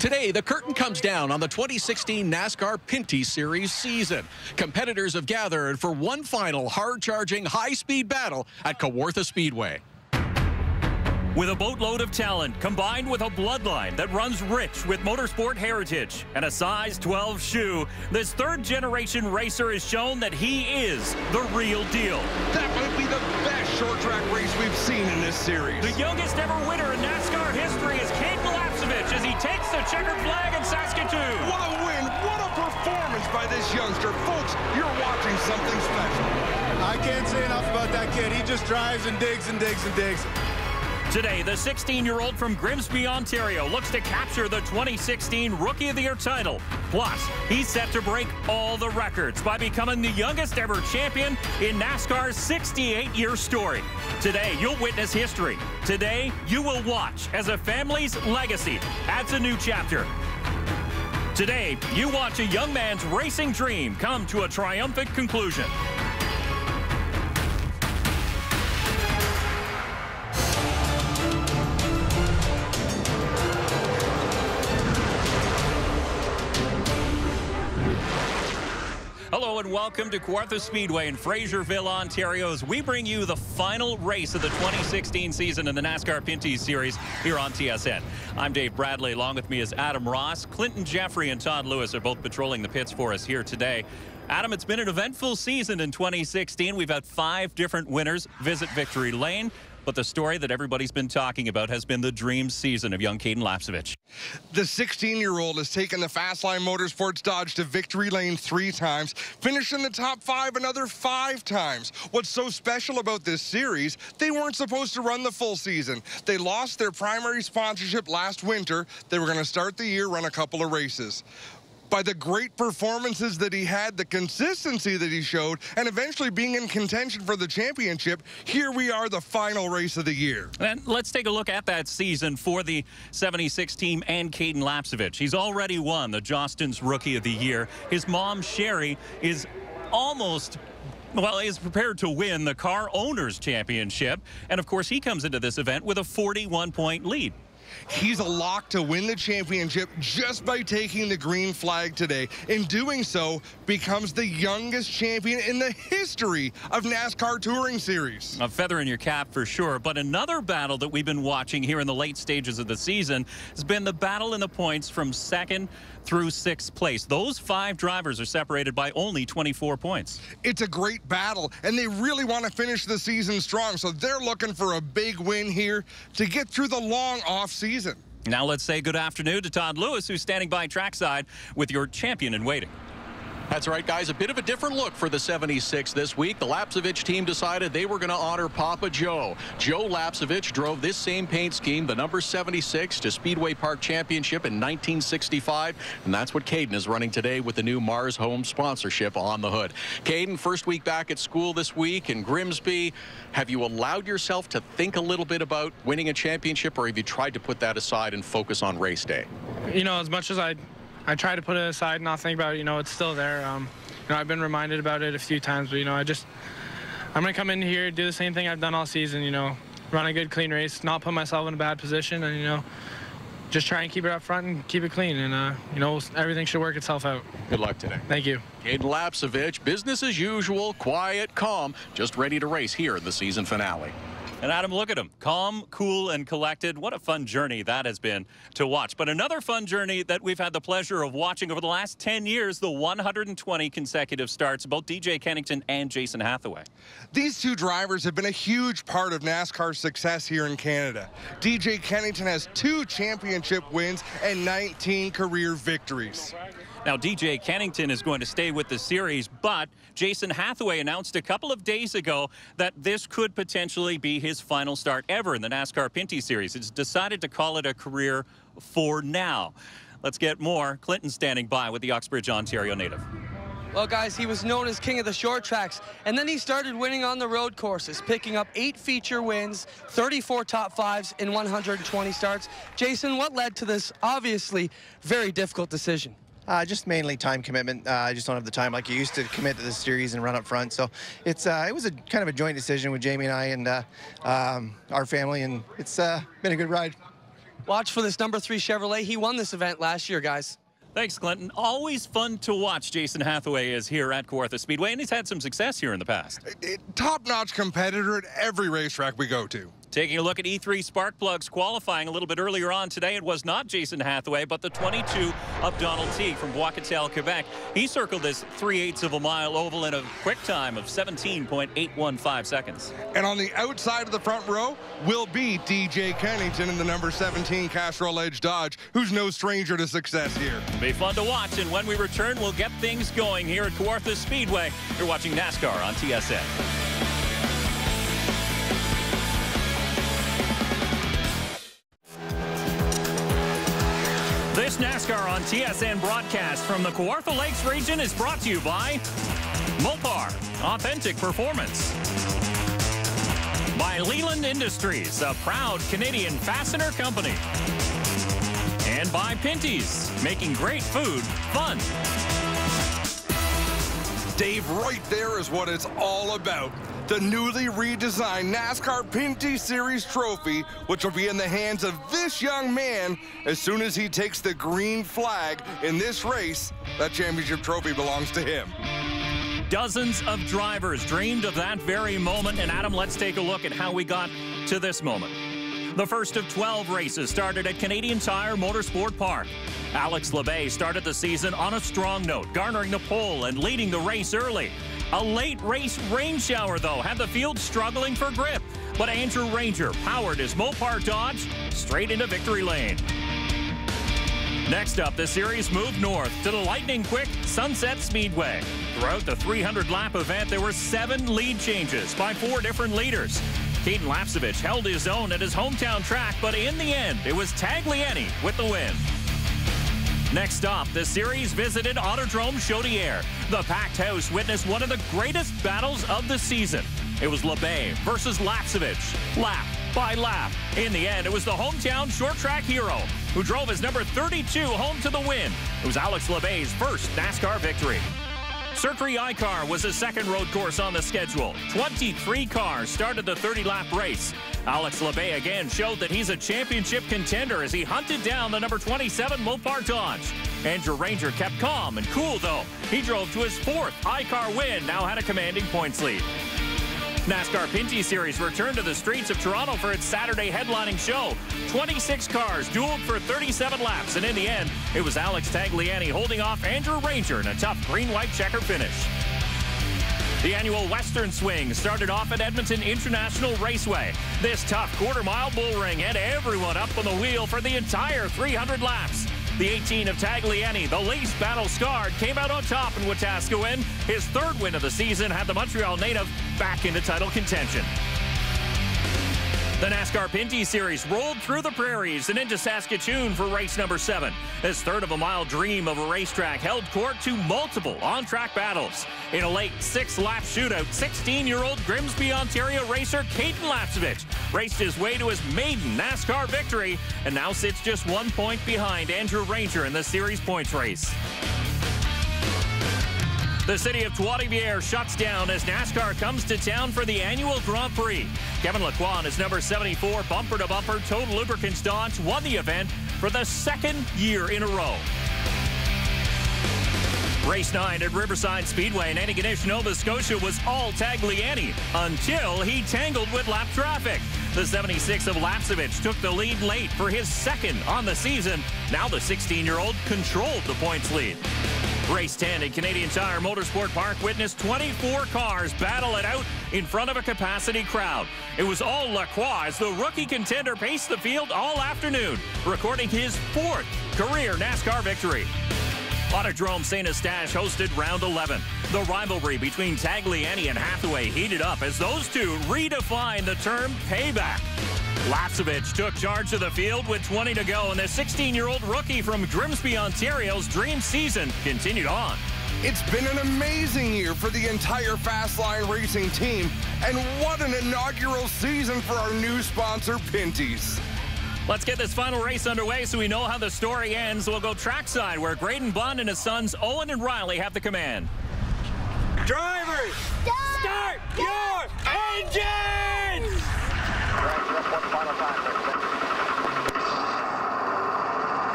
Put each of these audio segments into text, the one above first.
Today, the curtain comes down on the 2016 NASCAR Pinty's Series season. Competitors have gathered for one final hard-charging, high-speed battle at Kawartha Speedway. With a boatload of talent combined with a bloodline that runs rich with motorsport heritage and a size 12 shoe, this third-generation racer has shown that he is the real deal. That might be the best short track race we've seen in this series. The youngest ever winner in NASCAR history is Cayden Lapcevich as he takes the checkered flag in Saskatoon. What a win, what a performance by this youngster. Folks, you're watching something special. I can't say enough about that kid. He just drives and digs and digs and digs. Today, the 16-year-old from Grimsby, Ontario, looks to capture the 2016 Rookie of the Year title. Plus, he's set to break all the records by becoming the youngest ever champion in NASCAR's 68-year story. Today, you'll witness history. Today, you will watch as a family's legacy adds a new chapter. Today, you watch a young man's racing dream come to a triumphant conclusion. And welcome to Kawartha Speedway in Fraserville, Ontario, as we bring you the final race of the 2016 season in the NASCAR Pinty's Series here on TSN. I'm Dave Bradley. Along with me is Adam Ross. Clinton Jeffrey and Todd Lewis are both patrolling the pits for us here today. Adam, it's been an eventful season in 2016. We've had 5 different winners visit Victory Lane. But the story that everybody's been talking about has been the dream season of young Cayden Lapcevich. The 16-year-old has taken the Fastline Motorsports Dodge to Victory Lane 3 times, finished in the top 5 another 5 times. What's so special about this series, they weren't supposed to run the full season. They lost their primary sponsorship last winter. They were going to start the year, run a couple of races. By the great performances that he had, the consistency that he showed, and eventually being in contention for the championship, here we are, the final race of the year. And let's take a look at that season for the 76 team and Cayden Lapcevich. He's already won the Jostens Rookie of the Year. His mom, Sherry, is almost... well, he is prepared to win the Car Owners Championship. And, of course, he comes into this event with a 41-point lead. He's a lock to win the championship just by taking the green flag today. In doing so, becomes the youngest champion in the history of NASCAR Touring Series. A feather in your cap for sure, but another battle that we've been watching here in the late stages of the season has been the battle in the points from 2nd through 6th place. Those 5 drivers are separated by only 24 points. It's a great battle, and they really want to finish the season strong, so they're looking for a big win here to get through the long off season. Now let's say good afternoon to Todd Lewis, who's standing by trackside with your champion in waiting. That's right, guys. A bit of a different look for the 76 this week. The Lapcevich team decided they were going to honor Papa Joe. Joe Lapcevich drove this same paint scheme, the number 76, to Speedway Park Championship in 1965, and that's what Cayden is running today with the new Mars Home sponsorship on the hood. Cayden, first week back at school this week in Grimsby. Have you allowed yourself to think a little bit about winning a championship, or have you tried to put that aside and focus on race day? You know, as much as I try to put it aside and not think about it, you know, it's still there. You know, I've been reminded about it a few times, but, you know, I'm going to come in here, do the same thing I've done all season, you know, run a good, clean race, not put myself in a bad position, and, you know, just try and keep it up front and keep it clean, and, you know, everything should work itself out. Good luck today. Thank you. Cayden Lapcevich, business as usual, quiet, calm, just ready to race here in the season finale. And Adam, look at him. Calm, cool, and collected. What a fun journey that has been to watch. But another fun journey that we've had the pleasure of watching over the last 10 years, the 120 consecutive starts, both DJ Kennington and Jason Hathaway. These two drivers have been a huge part of NASCAR's success here in Canada. DJ Kennington has 2 championship wins and 19 career victories. Now, DJ Kennington is going to stay with the series, but Jason Hathaway announced a couple of days ago that this could potentially be his final start ever in the NASCAR Pinty's Series. He's decided to call it a career for now. Let's get more. Clinton standing by with the Uxbridge, Ontario native. Well, guys, he was known as king of the short tracks, and then he started winning on the road courses, picking up 8 feature wins, 34 top 5s in 120 starts. Jason, what led to this obviously very difficult decision? Just mainly time commitment. I just don't have the time like you used to commit to this series and run up front. So it's it was a kind of a joint decision with Jamie and I and our family, and it's been a good ride. Watch for this #3 Chevrolet. He won this event last year, guys. Thanks, Clinton. Always fun to watch. Jason Hathaway is here at Kawartha Speedway, and he's had some success here in the past. Top-notch competitor at every racetrack we go to. Taking a look at E3 Sparkplugs qualifying a little bit earlier on today, it was not Jason Hathaway, but the 22 of Donald Teague from Bois-Castel, Quebec. He circled this 3/8 of a mile oval in a quick time of 17.815 seconds. And on the outside of the front row will be DJ Kennington in the #17 Castrol Edge Dodge, who's no stranger to success here. Be fun to watch, and when we return, we'll get things going here at Kawartha Speedway. You're watching NASCAR on TSN. This NASCAR on TSN broadcast from the Kawartha Lakes region is brought to you by Mopar, authentic performance. By Leland Industries, a proud Canadian fastener company. And by Pinty's, making great food fun. Dave, right there is what it's all about. The newly redesigned NASCAR Pinty's Series trophy, which will be in the hands of this young man as soon as he takes the green flag in this race. That championship trophy belongs to him. Dozens of drivers dreamed of that very moment, and Adam, let's take a look at how we got to this moment. The first of 12 races started at Canadian Tire Motorsport Park. Alex Labbé started the season on a strong note, garnering the pole and leading the race early. A late race rain shower, though, had the field struggling for grip. But Andrew Ranger powered his Mopar Dodge straight into victory lane. Next up, the series moved north to the lightning-quick Sunset Speedway. Throughout the 300-lap event, there were 7 lead changes by 4 different leaders. Cayden Lapcevich held his own at his hometown track, but in the end, it was Tagliani with the win. Next stop, the series visited Autodrome Chaudière. The packed house witnessed one of the greatest battles of the season. It was Labbé versus Lapcevich, lap by lap. In the end, it was the hometown short track hero who drove his #32 home to the win. It was Alex Labbé's first NASCAR victory. Circuit Icar was the second road course on the schedule. 23 cars started the 30-lap race. Alex Labbé again showed that he's a championship contender as he hunted down the #27 Mopar Dodge. Andrew Ranger kept calm and cool, though. He drove to his 4th Icar win, now had a commanding points lead. NASCAR Pinty's Series returned to the streets of Toronto for its Saturday headlining show. 26 cars dueled for 37 laps, and in the end, it was Alex Tagliani holding off Andrew Ranger in a tough green-white checker finish. The annual Western Swing started off at Edmonton International Raceway. This tough quarter-mile bullring had everyone up on the wheel for the entire 300 laps. The 18 of Tagliani, the least battle-scarred, came out on top in Wetaskiwin. His 3rd win of the season had the Montreal native back into title contention. The NASCAR Pinty's Series rolled through the prairies and into Saskatchewan for race #7. His 3rd-of-a-mile dream of a racetrack held court to multiple on-track battles. In a late 6-lap shootout, 16-year-old Grimsby, Ontario racer Cayden Lapcevich raced his way to his maiden NASCAR victory and now sits just 1 point behind Andrew Ranger in the series points race. The city of Trois-Rivières shuts down as NASCAR comes to town for the annual Grand Prix. Kevin Lacroix and his #74 bumper-to-bumper Total Lubricants Dodge won the event for the 2nd year in a row. Race 9 at Riverside Speedway in Antigonish, Nova Scotia was all Tagliani until he tangled with lap traffic. The 76 of Lapcevich took the lead late for his 2nd on the season. Now the 16-year-old controlled the points lead. Race 10 at Canadian Tire Motorsport Park witnessed 24 cars battle it out in front of a capacity crowd. It was all Lacroix as the rookie contender paced the field all afternoon, recording his 4th career NASCAR victory. Autodrome St. Eustache hosted round 11. The rivalry between Tagliani and Hathaway heated up as those two redefined the term payback. Lapcevich took charge of the field with 20 to go, and the 16-year-old rookie from Grimsby, Ontario's dream season continued on. It's been an amazing year for the entire Fastline Racing team, and what an inaugural season for our new sponsor, Pinty's. Let's get this final race underway so we know how the story ends. We'll go trackside where Graydon Bond and his sons Owen and Riley have the command. Drivers, start your engines! One final time.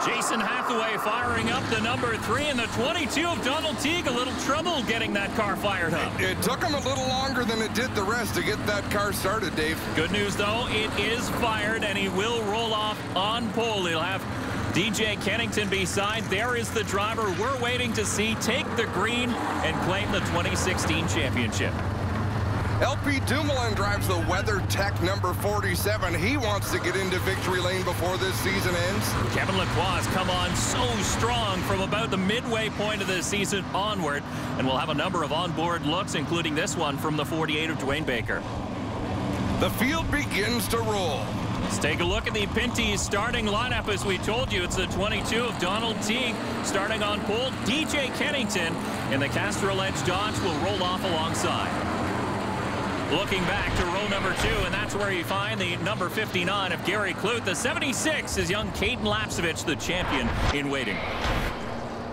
Jason Hathaway firing up the number 3 and the 22 of Donald Teague. A little trouble getting that car fired up. It took him a little longer than it did the rest to get that car started, Dave. Good news, though. It is fired, and he will roll off on pole. He'll have DJ Kennington beside. There is the driver we're waiting to see take the green and claim the 2016 championship. L.P. Dumoulin drives the WeatherTech number 47. He wants to get into victory lane before this season ends. Kevin Lacroix has come on so strong from about the midway point of the season onward, and we'll have a number of onboard looks, including this one from the 48 of Dwayne Baker. The field begins to roll. Let's take a look at the Pinty's starting lineup. As we told you, it's the 22 of Donald Teague starting on pole. DJ Kennington and the Castrol Edge Dodge will roll off alongside. Looking back to row number 2, and that's where you find the number 59 of Gary Klute. The 76 is young Cayden Lapcevich, the champion in waiting.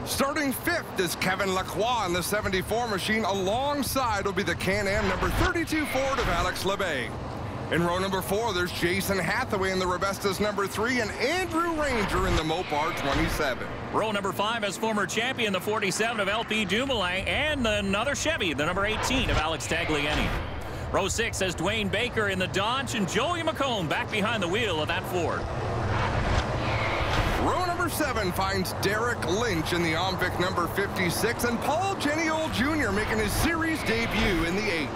Starting 5th is Kevin Lacroix in the 74 machine. Alongside will be the Can-Am number 32 Ford of Alex Labbé. In row number 4, there's Jason Hathaway in the Raybestos number 3 and Andrew Ranger in the Mopar 27. Row number 5 has former champion, the 47 of L.P. Dumoulin, and another Chevy, the number 18 of Alex Tagliani. Row 6 has Dwayne Baker in the Dodge and Joey McComb back behind the wheel of that Ford. Row number 7 finds Derek Lynch in the Omvic number 56 and Paul Jenniold Jr. making his series debut in the 8.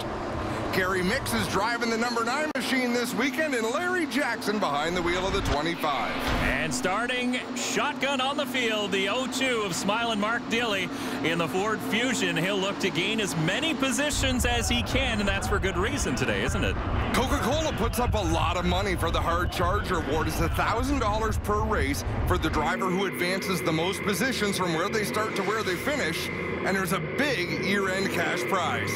Gary Mix is driving the number 9 machine this weekend and Larry Jackson behind the wheel of the 25. And starting shotgun on the field, the 02 of Smiling Mark Dilley in the Ford Fusion. He'll look to gain as many positions as he can, and that's for good reason today, isn't it? Coca-Cola puts up a lot of money for the Hard Charger Award. It's $1,000 per race for the driver who advances the most positions from where they start to where they finish, and there's a big year-end cash prize.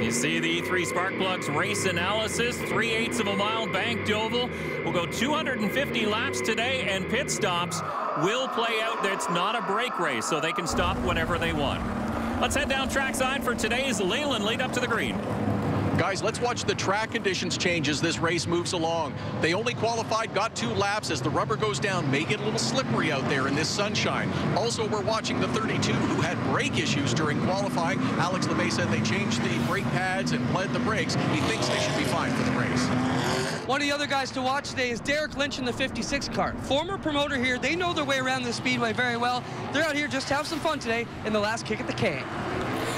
You see the E3 Sparkplugs race analysis, 3/8 of a mile banked oval. We'll go 250 laps today, and pit stops will play out. It's not a brake race, so they can stop whenever they want. Let's head down trackside for today's Leyland lead up to the green. Guys, let's watch the track conditions change as this race moves along. They only qualified, got 2 laps. As the rubber goes down, may get a little slippery out there in this sunshine. Also, we're watching the 32, who had brake issues during qualifying. Alex Labbé said they changed the brake pads and bled the brakes. He thinks they should be fine for the race. One of the other guys to watch today is Derek Lynch in the 56 car. Former promoter here. They know their way around the speedway very well. They're out here just to have some fun today in the last kick at the K.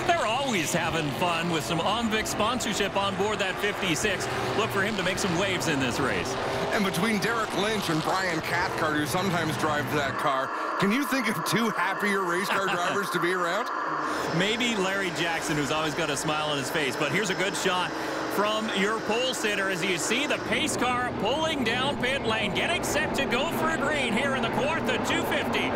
They're always having fun with some Omvic sponsorship on board that 56. Look for him to make some waves in this race. And between Derek Lynch and Brian Cathcart, who sometimes drives that car, can you think of 2 happier race car drivers to be around? Maybe Larry Jackson, who's always got a smile on his face. But here's a good shot from your pole sitter as you see the pace car pulling down pit lane, getting set to go for a green here in the Kawartha 250.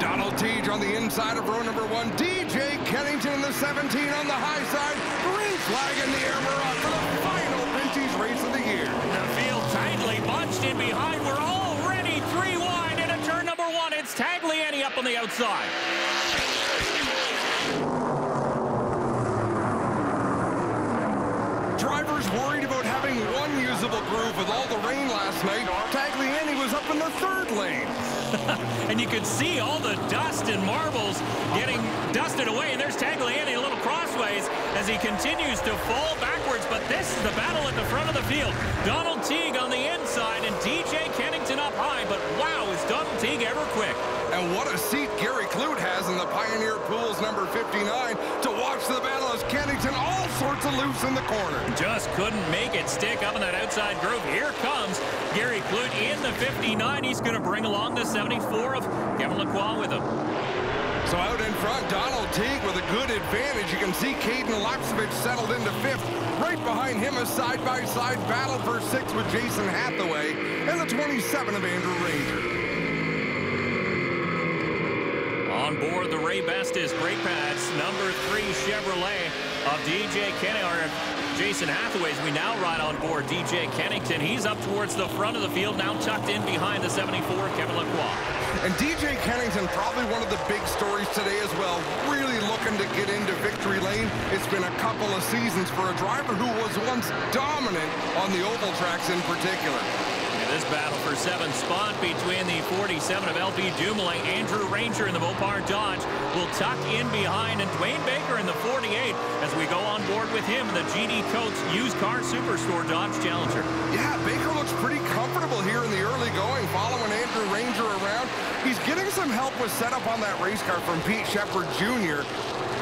Donald Teague on the inside of row number 1. DJ Kennington in the 17 on the high side. Green flag in the air. We're on for the final Pinty's race of the year. The field tightly bunched in behind. We're already 3 wide in a turn number 1. It's Tagliani up on the outside. Drivers worried about having one usable groove with all the rain last night. Tagliani was up in the 3rd lane. And you could see all the dust and marbles getting dusted away. And there's Tagliani a little crossways as he continues to fall backwards. But this is the battle at the front of the field. Donald Teague on the inside and DJ Kennington up high. But wow, is Donald Teague ever quick. And what a seat Gary Klute has in the Pioneer Pools number 59 to watch the battle as Kennington all sorts of loops in the corner. Just couldn't make it stick up in that outside groove. Here comes Gary Klute in the 59. He's going to bring along the 74 of Kevin Lacroix with him. So out in front, Donald Teague with a good advantage. You can see Cayden Lapcevich settled into 5th. Right behind him, a side-by-side battle for 6th with Jason Hathaway and the 27 of Andrew Ranger. On board the Raybestos brake pads, number 3 Chevrolet of DJ Kennington, or Jason Hathaway, as we now ride on board DJ Kennington. He's up towards the front of the field, now tucked in behind the 74 Kevin Lacroix. And DJ Kennington, probably one of the big stories today as well, really looking to get into victory lane. It's been a couple of seasons for a driver who was once dominant on the oval tracks in particular. This battle for seventh spot between the 47 of L.P. Dumoulin, Andrew Ranger in the Mopar Dodge will tuck in behind, and Dwayne Baker in the 48 as we go on board with him in the G.D. Coates used car superstore Dodge Challenger. Yeah, Baker looks pretty comfortable here in the early going, following Andrew Ranger around. He's getting some help with setup on that race car from Pete Shepard Jr.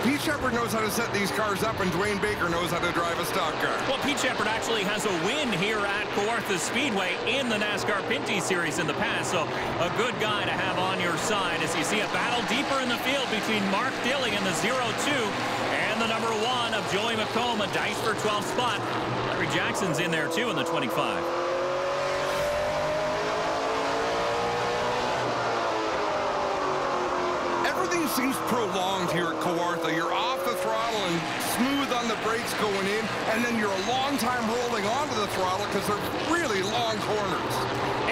Pete Shepard knows how to set these cars up, and Dwayne Baker knows how to drive a stock car. Well, Pete Shepard actually has a win here at Kawartha Speedway in the NASCAR Pinty's Series in the past, so a good guy to have on your side as you see a battle deeper in the field between Mark Dilley and the 0-2 and the number 1 of Joey McComb, a dice for 12th spot. Larry Jackson's in there, too, in the 25. Seems prolonged here at Kawartha. You're off the throttle and smooth on the brakes going in, and then you're a long time rolling onto the throttle because they're really long corners.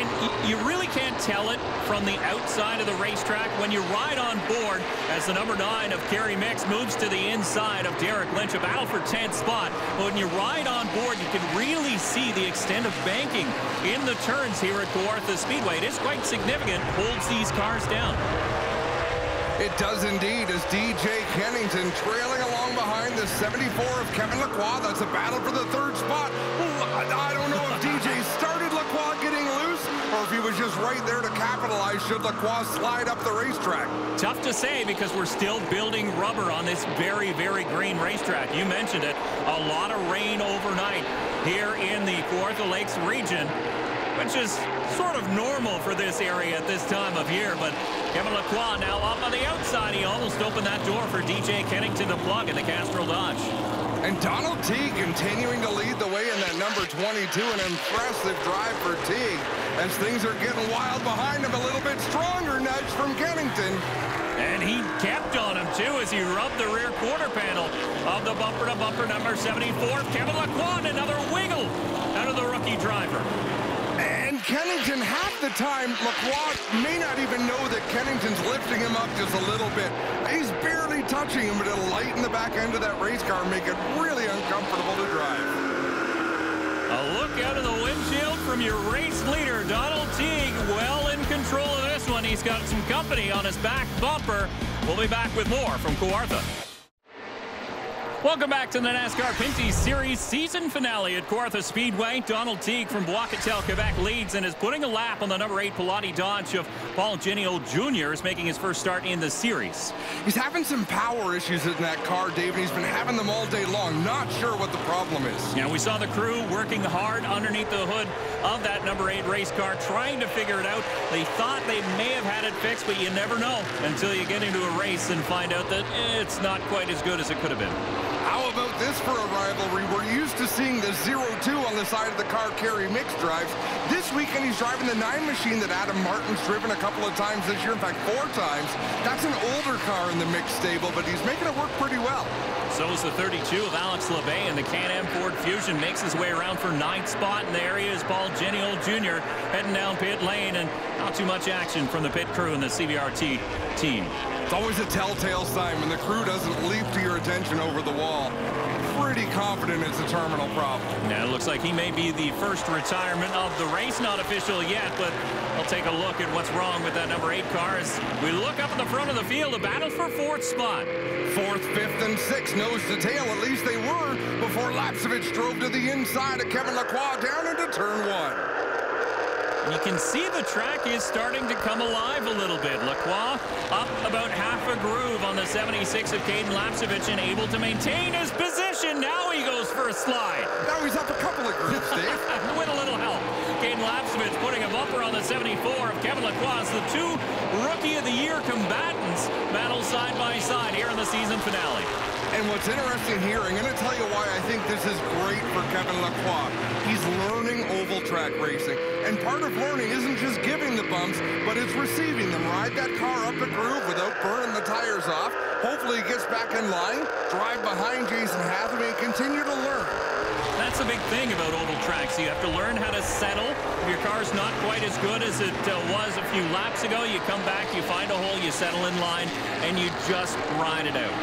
And you really can't tell it from the outside of the racetrack when you ride on board as the number 9 of Gary Mix moves to the inside of Derek Lynch, a battle for 10th spot. But when you ride on board, you can really see the extent of banking in the turns here at Kawartha Speedway. It is quite significant, holds these cars down. It does indeed, as DJ Kennington trailing along behind the 74 of Kevin Lacroix. That's a battle for the 3rd spot. I don't know if DJ started Lacroix getting loose or if he was just right there to capitalize should Lacroix slide up the racetrack. Tough to say because we're still building rubber on this very, very green racetrack. You mentioned it, a lot of rain overnight here in the Kawartha Lakes region, which is sort of normal for this area at this time of year. But Kevin Lacroix now up on the outside. He almost opened that door for DJ Kennington to plug in the Castrol Dodge. And Donald Teague continuing to lead the way in that number 22. An impressive drive for Teague as things are getting wild behind him. A little bit stronger nudge from Kennington. And he kept on him, too, as he rubbed the rear quarter panel of the bumper-to-bumper number 74. Kevin Lacroix, another wiggle out of the rookie driver. And Kennington, half the time, Lacroix may not even know that Kennington's lifting him up just a little bit. He's barely touching him, but it'll lighten the back end of that race car, make it really uncomfortable to drive. A look out of the windshield from your race leader, Donald Teague, well in control of this one. He's got some company on his back bumper. We'll be back with more from Kawartha. Welcome back to the NASCAR Pinty's Series season finale at Kawartha Speedway. Donald Teague from Bois-Catel, Quebec leads and is putting a lap on the number 8 Pilati Dodge of Paul Geniot Jr. is making his first start in the series. He's having some power issues in that car, Dave, and he's been having them all day long. Not sure what the problem is. Yeah, we saw the crew working hard underneath the hood of that number 8 race car, trying to figure it out. They thought they may have had it fixed, but you never know until you get into a race and find out that it's not quite as good as it could have been. How about this for a rivalry? We're used to seeing the 0-2 on the side of the car Gary Mix drives. This weekend, he's driving the 9 machine that Adam Martin's driven a couple of times this year, in fact, 4 times. That's an older car in the Mix stable, but he's making it work pretty well. So is the 32 of Alex Labbé, and the Can-Am Ford Fusion makes his way around for 9th spot, and there he is, Paul Geniot Jr. heading down pit lane, and not too much action from the pit crew and the CBRT team. It's always a telltale sign when the crew doesn't leap to your attention over the wall. Pretty confident it's a terminal problem. Now it looks like he may be the first retirement of the race. Not official yet, but we'll take a look at what's wrong with that number 8 car as we look up at the front of the field. A battle for 4th spot. 4th, 5th, and 6th, nose to tail. At least they were before Lapcevich drove to the inside of Kevin Lacroix down into turn 1. You can see the track is starting to come alive a little bit. Lacroix up about half a groove on the 76 of Cayden Lapcevich and able to maintain his position. Now he goes for a slide. Now he's up a couple of grooves, Dave. With a little help. Cayden Lapcevich putting a bumper on the 74 of Kevin Lacroix. The 2 Rookie of the Year combatants battle side by side here in the season finale. And what's interesting here, I'm going to tell you why I think this is great for Kevin Lacroix. He's learning oval track racing. And part of learning isn't just giving the bumps, but it's receiving them. Ride that car up a groove without burning the tires off. Hopefully he gets back in line, drive behind Jason Hathaway, and continue to learn. That's the big thing about oval tracks. You have to learn how to settle. If your car's not quite as good as it was a few laps ago, you come back, you find a hole, you settle in line, and you just ride it out.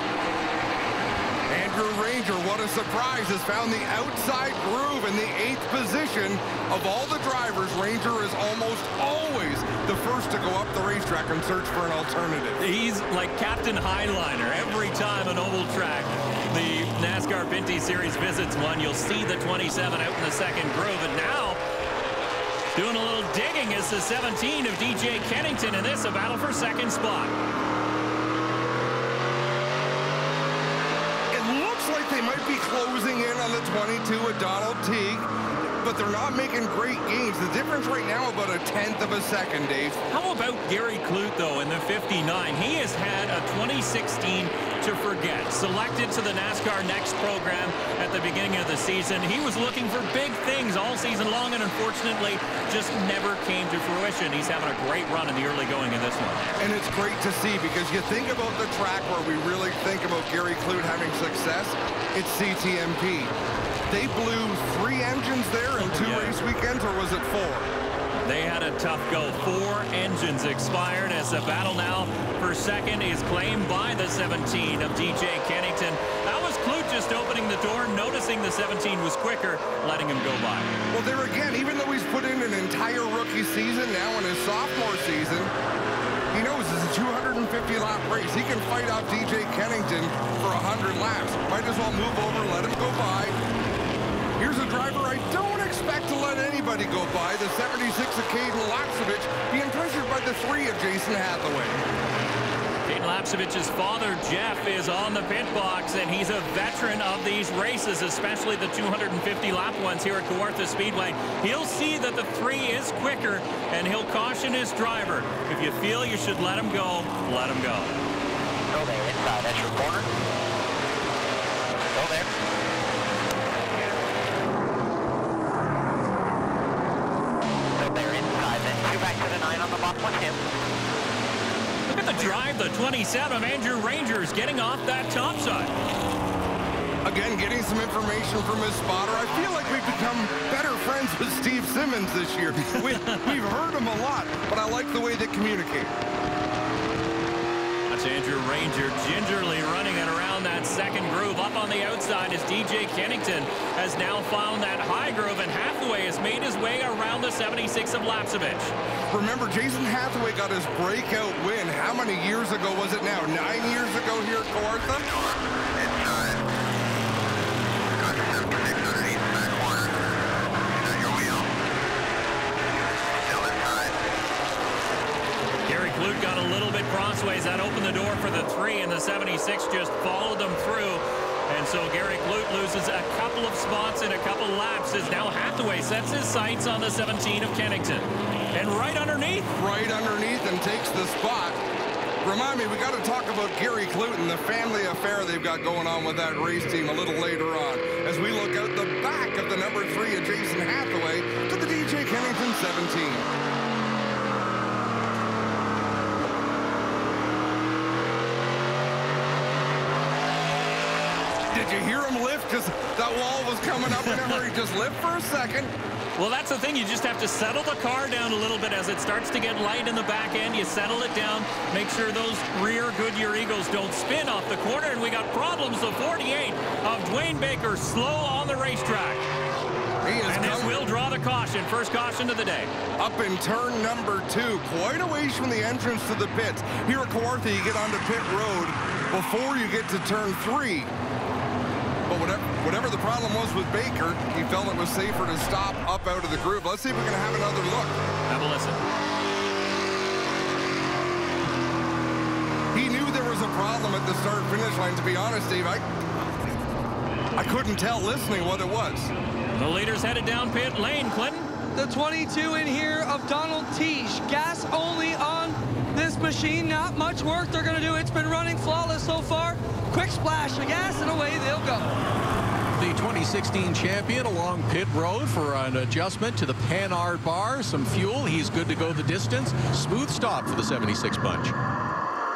Andrew Ranger, what a surprise, has found the outside groove in the 8th position. Of all the drivers, Ranger is almost always the first to go up the racetrack and search for an alternative. He's like Captain Highliner. Every time an oval track, the NASCAR Pinty's Series visits one, you'll see the 27 out in the second groove. And now, doing a little digging is the 17 of DJ Kennington, and this a battle for second spot. Like they might be closing in on the 22 with Donald Teague, but they're not making great gains. The difference right now about a 1/10 of a second, Dave. How about Gary Klute, though, in the 59? He has had a 2016 to forget. Selected to the NASCAR Next program at the beginning of the season. He was looking for big things all season long and unfortunately just never came to fruition. He's having a great run in the early going in this one. And it's great to see, because you think about the track where we really think about Gary Klute having success, it's CTMP. They blew 3 engines there in 2 race weekends, or was it 4? They had a tough go. 4 engines expired as the battle now for second is claimed by the 17 of DJ Kennington. That was Klute just opening the door, noticing the 17 was quicker, letting him go by. Well, there again, even though he's put in an entire rookie season now in his sophomore season, he knows it's a 250-lap race. He can fight off DJ Kennington for 100 laps. Might as well move over, let him go by. Here's a driver I don't expect to let anybody go by, the 76 of Cayden Lapcevich, being pressured by the 3 of Jason Hathaway. Cayden Lapcevich's father, Jeff, is on the pit box, and he's a veteran of these races, especially the 250-lap ones here at Kawartha Speedway. He'll see that the 3 is quicker, and he'll caution his driver. If you feel you should let him go, let him go. Go there, inside. That's your corner. Go there. Look at the drive, the 27, Andrew Rangers getting off that topside. Again, getting some information from his spotter. I feel like we've become better friends with Steve Simmons this year. We've heard him a lot, but I like the way they communicate. That's Andrew Ranger gingerly running it around that second groove. Up on the outside is DJ Kennington, has now found that high groove, and Hathaway has made his way around the 76 of Lapcevich. Remember, Jason Hathaway got his breakout win. How many years ago was it now? 9 years ago here at Kawartha? Gary Klute got a little bit crossways. That opened the door for the 3, and the 76 just followed them through. And so Gary Klute loses a couple of spots in a couple laps as now Hathaway sets his sights on the 17 of Kennington. And right underneath and takes the spot. Remind me, we got to talk about Gary Klute and the family affair they've got going on with that race team a little later on, as we look out the back of the number 3 of Jason Hathaway to the DJ Kennington 17. Did you hear him lift? Because that wall was coming up and he just lift for a second. Well, that's the thing. You just have to settle the car down a little bit as it starts to get light in the back end. You settle it down. Make sure those rear Goodyear Eagles don't spin off the corner. And we got problems. The 48 of Dwayne Baker slow on the racetrack. And this will draw the caution. First caution of the day. Up in turn number 2. Quite a ways from the entrance to the pits. Here at Kawartha, you get onto pit road before you get to turn 3. But whatever the problem was with Baker, he felt it was safer to stop up out of the groove. Let's see if we can have another look. Have a listen. He knew there was a problem at the start-finish line. To be honest, Dave, I couldn't tell listening what it was. The leader's headed down pit lane, Clinton. The 22 in here of Donald Teague. Gas only on this machine. Not much work they're going to do. It's been running flawless so far. Quick splash of gas, and away they'll go. The 2016 champion along pit road for an adjustment to the Panhard bar. Some fuel. He's good to go the distance. Smooth stop for the 76 bunch.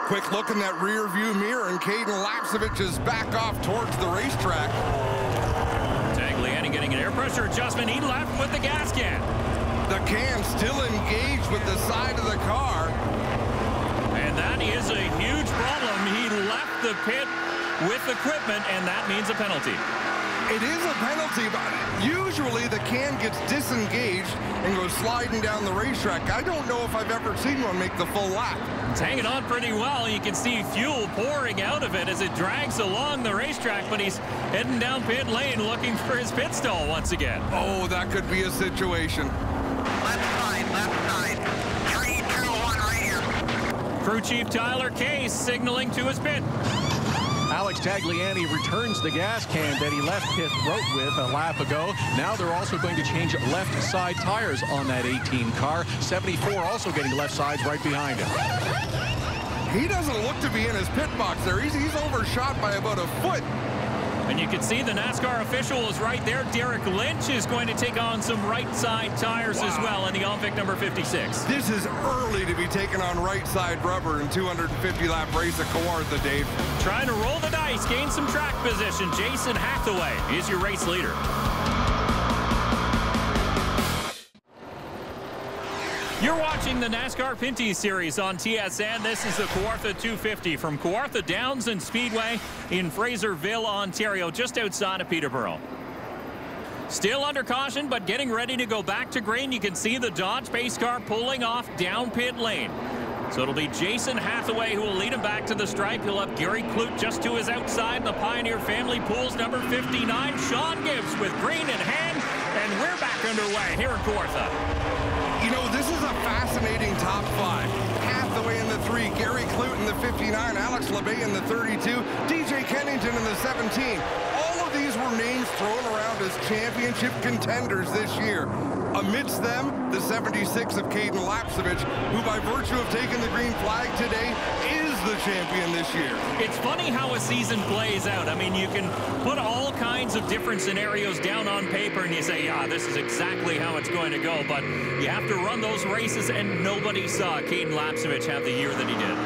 Quick look in that rear view mirror, and Cayden Lapcevich is back off towards the racetrack. Tagliani getting an air pressure adjustment. He left with the gas can. The can still engaged with the side of the car. And that is a huge problem. He left the pit with equipment, and that means a penalty. It is a penalty, but usually the can gets disengaged and goes sliding down the racetrack. I don't know if I've ever seen one make the full lap. It's hanging on pretty well. You can see fuel pouring out of it as it drags along the racetrack, but he's heading down pit lane looking for his pit stall once again. Oh, that could be a situation. Left side. 3, 2, 1 right here. Crew Chief Tyler Case signaling to his pit. Alex Tagliani returns the gas can that he left pit road with a lap ago. Now they're also going to change left side tires on that 18 car. 74 also getting left sides right behind him. He doesn't look to be in his pit box there. He's overshot by about a foot. And you can see the NASCAR official is right there. Derek Lynch is going to take on some right side tires as well in the Olympic number 56. This is early to be taking on right side rubber in 250 lap race at Kawartha, Dave. Trying to roll the dice, gain some track position. Jason Hathaway is your race leader. You're watching the NASCAR Pinty's Series on TSN. This is the Kawartha 250 from Kawartha Downs and Speedway in Fraserville, Ontario, just outside of Peterborough. Still under caution, but getting ready to go back to green. You can see the Dodge pace car pulling off down pit lane. So it'll be Jason Hathaway who will lead him back to the stripe. He'll have Gary Klute just to his outside. The Pioneer Family pulls number 59, Sean Gibbs, with green in hand. And we're back underway here at Kawartha. You know, this is a fascinating top five. Hathaway in the 3, Gary Klute in the 59, Alex Labbé in the 32, DJ Kennington in the 17. All of these were names thrown around as championship contenders this year. Amidst them, the 76 of Cayden Lapcevich, who by virtue of taking the green flag today is the champion this year. It's funny how a season plays out. I mean, you can put all kinds of different scenarios down on paper and you say, yeah, this is exactly how it's going to go, but you have to run those races, and nobody saw Cayden Lapcevich have the year that he did.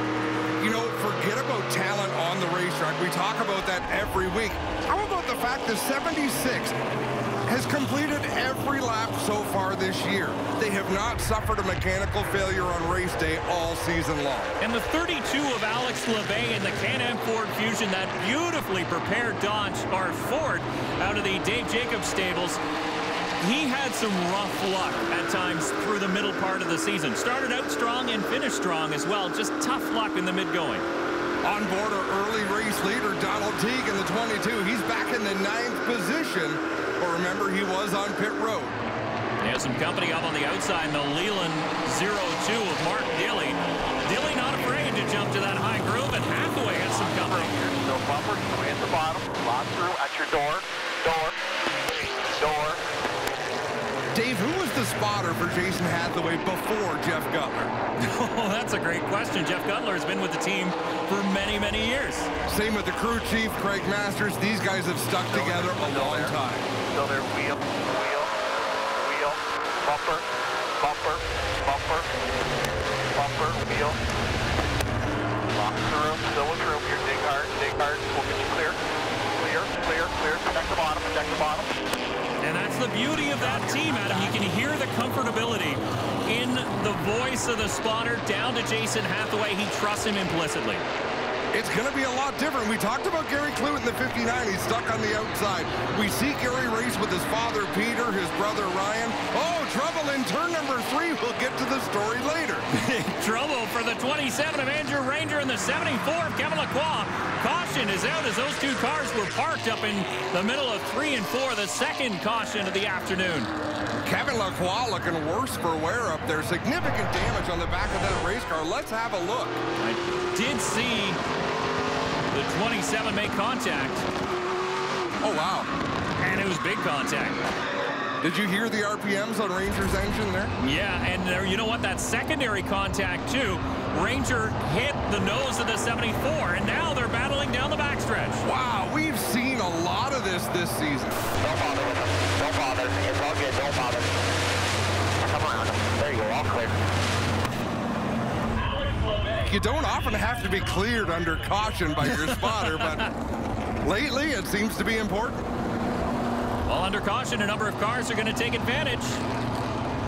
You know, forget about talent on the racetrack. We talk about that every week. How about the fact that 76 has completed every lap so far this year? They have not suffered a mechanical failure on race day all season long. And the 32 of Alex Labbé and the Can-Am Ford Fusion, that beautifully prepared Dodge, or Ford, out of the Dave Jacobs stables, he had some rough luck at times through the middle part of the season. Started out strong and finished strong as well. Just tough luck in the mid-going. On board our early race leader, Donald Teague in the 22. He's back in the 9th position. But remember, he was on pit road. They have some company up on the outside in the Leland 02 of Mark Dilley. Dilley not afraid to jump to that high groove, and Hathaway has some company. No bumper, coming at the bottom, lock through at your door. Dave, who was the spotter for Jason Hathaway before Jeff Gutler? Oh, that's a great question. Jeff Gutler has been with the team for many, many years. Same with the crew chief, Craig Masters. These guys have stuck together a long time. So they're wheel, bumper, wheel. Lock the room, fill the room here. Dig hard, we'll get you clear. Protect the bottom. And that's the beauty of that team, Adam. You can hear the comfortability in the voice of the spotter down to Jason Hathaway. He trusts him implicitly. It's going to be a lot different. We talked about Gary Klute in the 59. He's stuck on the outside. We see Gary race with his father, Peter, his brother, Ryan. Oh, trouble in turn number 3. We'll get to the story later. Trouble for the 27 of Andrew Ranger and the 74 of Kevin Lacroix. Caution is out as those two cars were parked up in the middle of 3 and 4, the second caution of the afternoon. Kevin Lacroix looking worse for wear up there. Significant damage on the back of that race car. Let's have a look. I did see the 27 made contact. Oh, wow. And it was big contact. Did you hear the RPMs on Ranger's engine there? Yeah, and you know what? That secondary contact, too. Ranger hit the nose of the 74, and now they're battling down the backstretch. Wow, we've seen a lot of this season. Don't bother with them. Don't bother. It's all good. Don't bother. Come around. There you go. All clear. You don't often have to be cleared under caution by your spotter, but lately it seems to be important. Well, under caution, a number of cars are going to take advantage.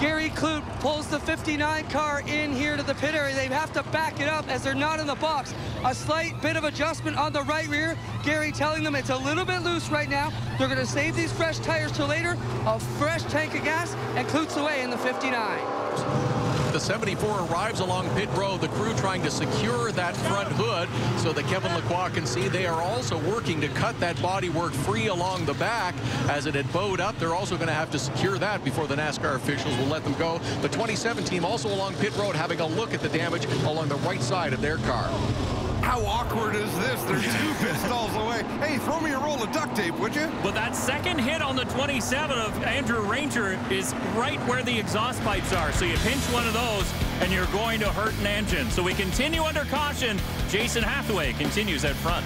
Gary Klute pulls the 59 car in here to the pit area. They have to back it up as they're not in the box. A slight bit of adjustment on the right rear. Gary telling them it's a little bit loose right now. They're going to save these fresh tires till later. A fresh tank of gas, and Klute's away in the 59. The 74 arrives along pit road, the crew trying to secure that front hood so that Kevin Lacroix can see. They are also working to cut that bodywork free along the back as it had bowed up. They're also going to have to secure that before the NASCAR officials will let them go. The 27 team also along pit road having a look at the damage along the right side of their car. How awkward is this? They're two pit stalls away. Hey, throw me a roll of duct tape, would you? But that second hit on the 27 of Andrew Ranger is right where the exhaust pipes are. So you pinch one of those, and you're going to hurt an engine. So we continue under caution. Jason Hathaway continues at front.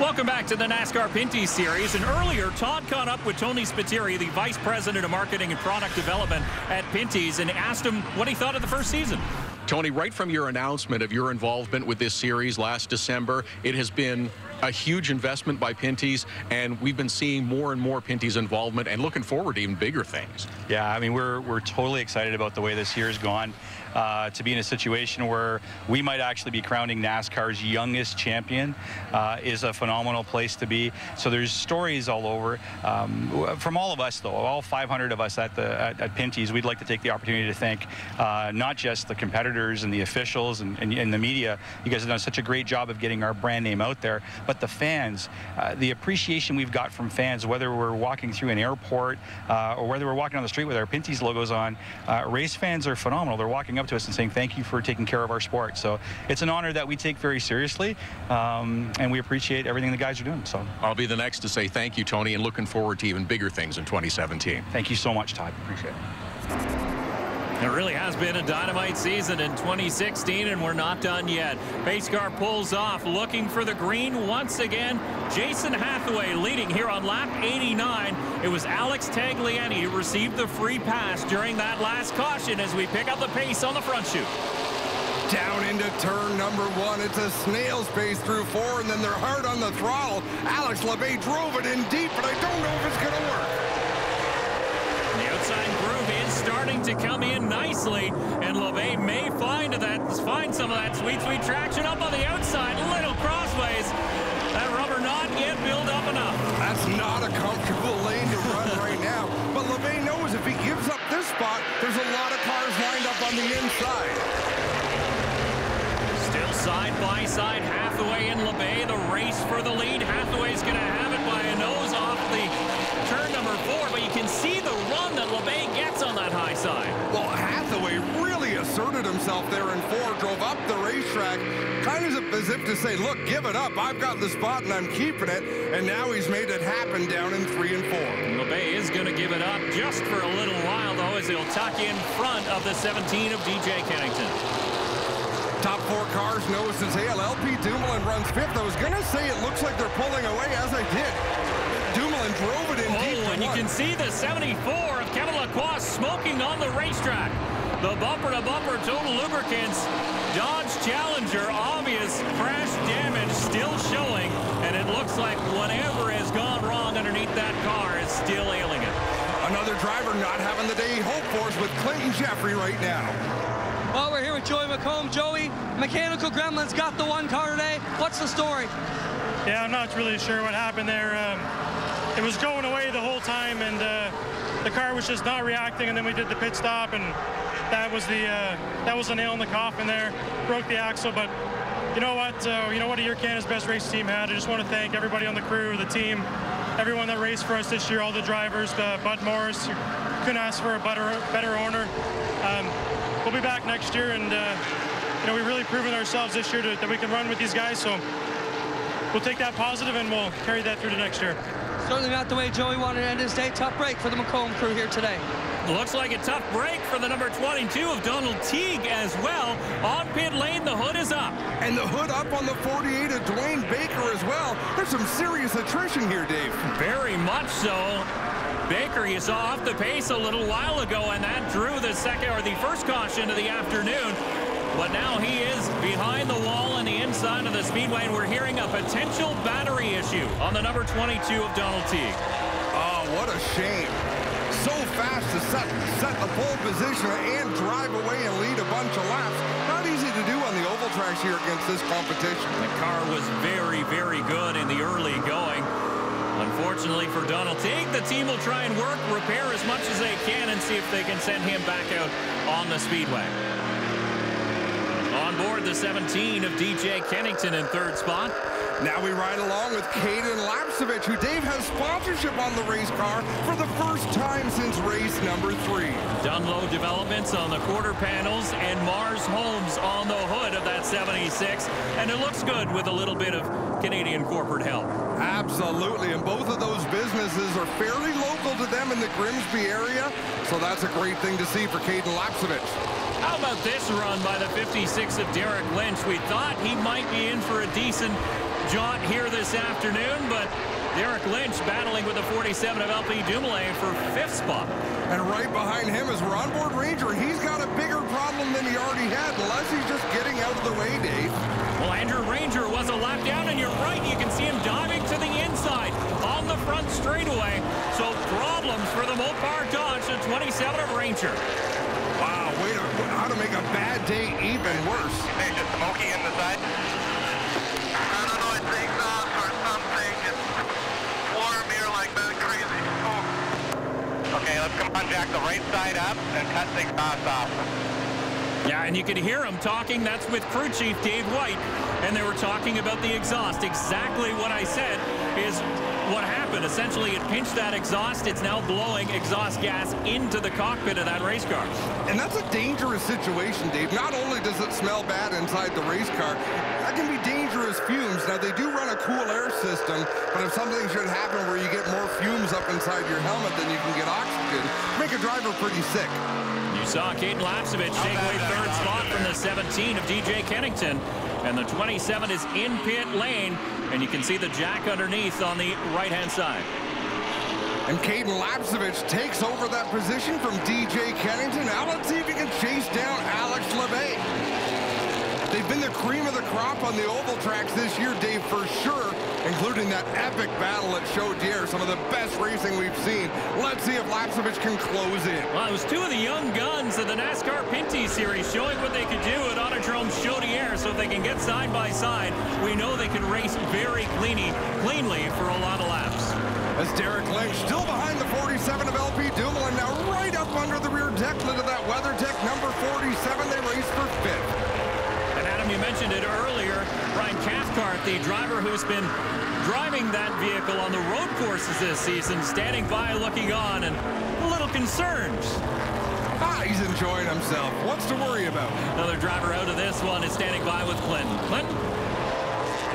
Welcome back to the NASCAR Pinty's Series. And earlier, Todd caught up with Tony Spiteri, the Vice President of Marketing and Product Development at Pinty's, and asked him what he thought of the first season. Tony, right from your announcement of your involvement with this series last December, it has been a huge investment by Pinty's, and we've been seeing more and more Pinty's involvement and looking forward to even bigger things. Yeah, I mean, we're totally excited about the way this year's gone. To be in a situation where we might actually be crowning NASCAR's youngest champion is a phenomenal place to be. So there's stories all over from all of us, though, all 500 of us at Pinty's. We'd like to take the opportunity to thank not just the competitors and the officials and the media. You guys have done such a great job of getting our brand name out there, but the fans, the appreciation we've got from fans, whether we're walking through an airport or whether we're walking on the street with our Pinty's logos on, race fans are phenomenal. They're walking up to us and saying thank you for taking care of our sport. So it's an honor that we take very seriously, and we appreciate everything the guys are doing. So I'll be the next to say thank you, Tony, and looking forward to even bigger things in 2017. Thank you so much, Todd. Appreciate it. It really has been a dynamite season in 2016, and we're not done yet. Pace car pulls off, looking for the green once again. Jason Hathaway leading here on lap 89. It was Alex Tagliani who received the free pass during that last caution as we pick up the pace on the front chute. Down into turn number one. It's a snail's pace through four, and then they're hard on the throttle. Alex Labbé drove it in deep, but I don't know if it's going to work. The outside groove is starting to come in nicely, and Labbé may find some of that sweet, sweet traction up on the outside. Little crossways. That rubber not yet built up enough. That's not a comfortable lane to run right now. But Labbé knows if he gives up this spot, there's a lot of cars lined up on the inside. Side by side, Hathaway and Labbé, the race for the lead. Hathaway's going to have it by a nose off the turn number four, but you can see the run that Labbé gets on that high side. Well, Hathaway really asserted himself there in four, drove up the racetrack, kind of as if to say, look, give it up. I've got the spot and I'm keeping it, and now he's made it happen down in 3 and 4. Labbé is going to give it up just for a little while, though, as he'll tuck in front of the 17 of DJ Kennington. Top four cars nose to tail. L.P. Dumoulin runs fifth. I was going to say it looks like they're pulling away, as I did. Dumoulin drove it in deep. Oh, and you can see the 74 of Kevin Lacroix smoking on the racetrack. The bumper-to-bumper total lubricants. Dodge Challenger, obvious crash damage still showing, and it looks like whatever has gone wrong underneath that car is still ailing it. Another driver not having the day he hoped for is with Clayton Jeffrey right now. Well, we're here with Joey McComb. Joey, Mechanical Gremlins got the one car today. What's the story? Yeah, I'm not really sure what happened there. It was going away the whole time, and the car was just not reacting. And then we did the pit stop, and that was the nail in the coffin there. Broke the axle, but you know what? Your Canada's best race team had. I just want to thank everybody on the crew, the team, everyone that raced for us this year, all the drivers, the Bud Morris. Couldn't ask for a better owner. We'll be back next year, and we've really proven ourselves this year that we can run with these guys, so we'll take that positive and we'll carry that through to next year. Certainly not the way Joey wanted to end his day. Tough break for the McComb crew here today. Looks like a tough break for the number 22 of Donald Teague as well. On pit lane, the hood is up. And the hood up on the 48 of Dwayne Baker as well. There's some serious attrition here, Dave. Very much so. Baker, you saw off the pace a little while ago, and that drew the second or the first caution of the afternoon. But now he is behind the wall on the inside of the speedway, and we're hearing a potential battery issue on the number 22 of Donald Teague. Oh, what a shame. so fast to set the pole position and drive away and lead a bunch of laps. Not easy to do on the oval tracks here against this competition. The car was very, very good in the early going. Unfortunately for Donald Teague, the team will try and repair as much as they can and see if they can send him back out on the speedway. On board the 17 of DJ Kennington in third spot. Now we ride along with Cayden Lapcevich, who Dave has sponsorship on the race car for the first time since race number 3. Dunlow developments on the quarter panels and Mars Homes on the hood of that 76, and it looks good with a little bit of Canadian corporate help. Absolutely, and both of those businesses are fairly local to them in the Grimsby area, so that's a great thing to see for Cayden Lapcevich. How about this run by the 56 of Derek Lynch? We thought he might be in for a decent jaunt here this afternoon, but Derek Lynch battling with the 47 of L.P. Dumoulin for 5th spot. And right behind him is onboard Ranger. He's got a bigger problem than he already had, unless he's just getting out of the way, Dave. Well, Andrew Ranger was a lap down, and you're right. You can see him diving to the inside on the front straightaway. So problems for the Mopar Dodge, the 27 of Ranger. Wow, wait a minute. How to make a bad day even worse. You think it's smoky in the side? I don't know, it's exhaust or something. It's warm here like that, crazy. Oh. Okay, let's come on, jack the right side up and cut the exhaust off. Yeah, and you could hear him talking. That's with crew chief Dave White, and they were talking about the exhaust. Exactly what I said is what happened. Essentially, it pinched that exhaust. It's now blowing exhaust gas into the cockpit of that race car. And that's a dangerous situation, Dave. Not only does it smell bad inside the race car, that can be dangerous fumes. Now, they do run a cool air system, but if something should happen where you get more fumes up inside your helmet than you can get oxygen, make a driver pretty sick. You saw Cayden Lapcevich take away third spot from the 17 of DJ Kennington, and the 27 is in pit lane. And you can see the jack underneath on the right-hand side. And Cayden Lapcevich takes over that position from DJ Kennington. Now let's see if he can chase down Alex Labbé. They've been the cream of the crop on the oval tracks this year, Dave, for sure, including that epic battle at Chaudière, some of the best racing we've seen. Let's see if Lapcevich can close in. Well, it was two of the young guns of the NASCAR Pinty's Series showing what they could do at Autodrome Chaudière. So if they can get side by side, we know they can race very cleanly for a lot of laps. As Derek Lynch still behind the 47 of L.P. Dumoulin, now right up under the rear decklet of that WeatherTech number 47, they race for 5th. You mentioned it earlier, Brian Cathcart, the driver who's been driving that vehicle on the road courses this season, standing by looking on and a little concerned. Ah, he's enjoying himself. What's to worry about? Another driver out of this one is standing by with Clinton. Clinton?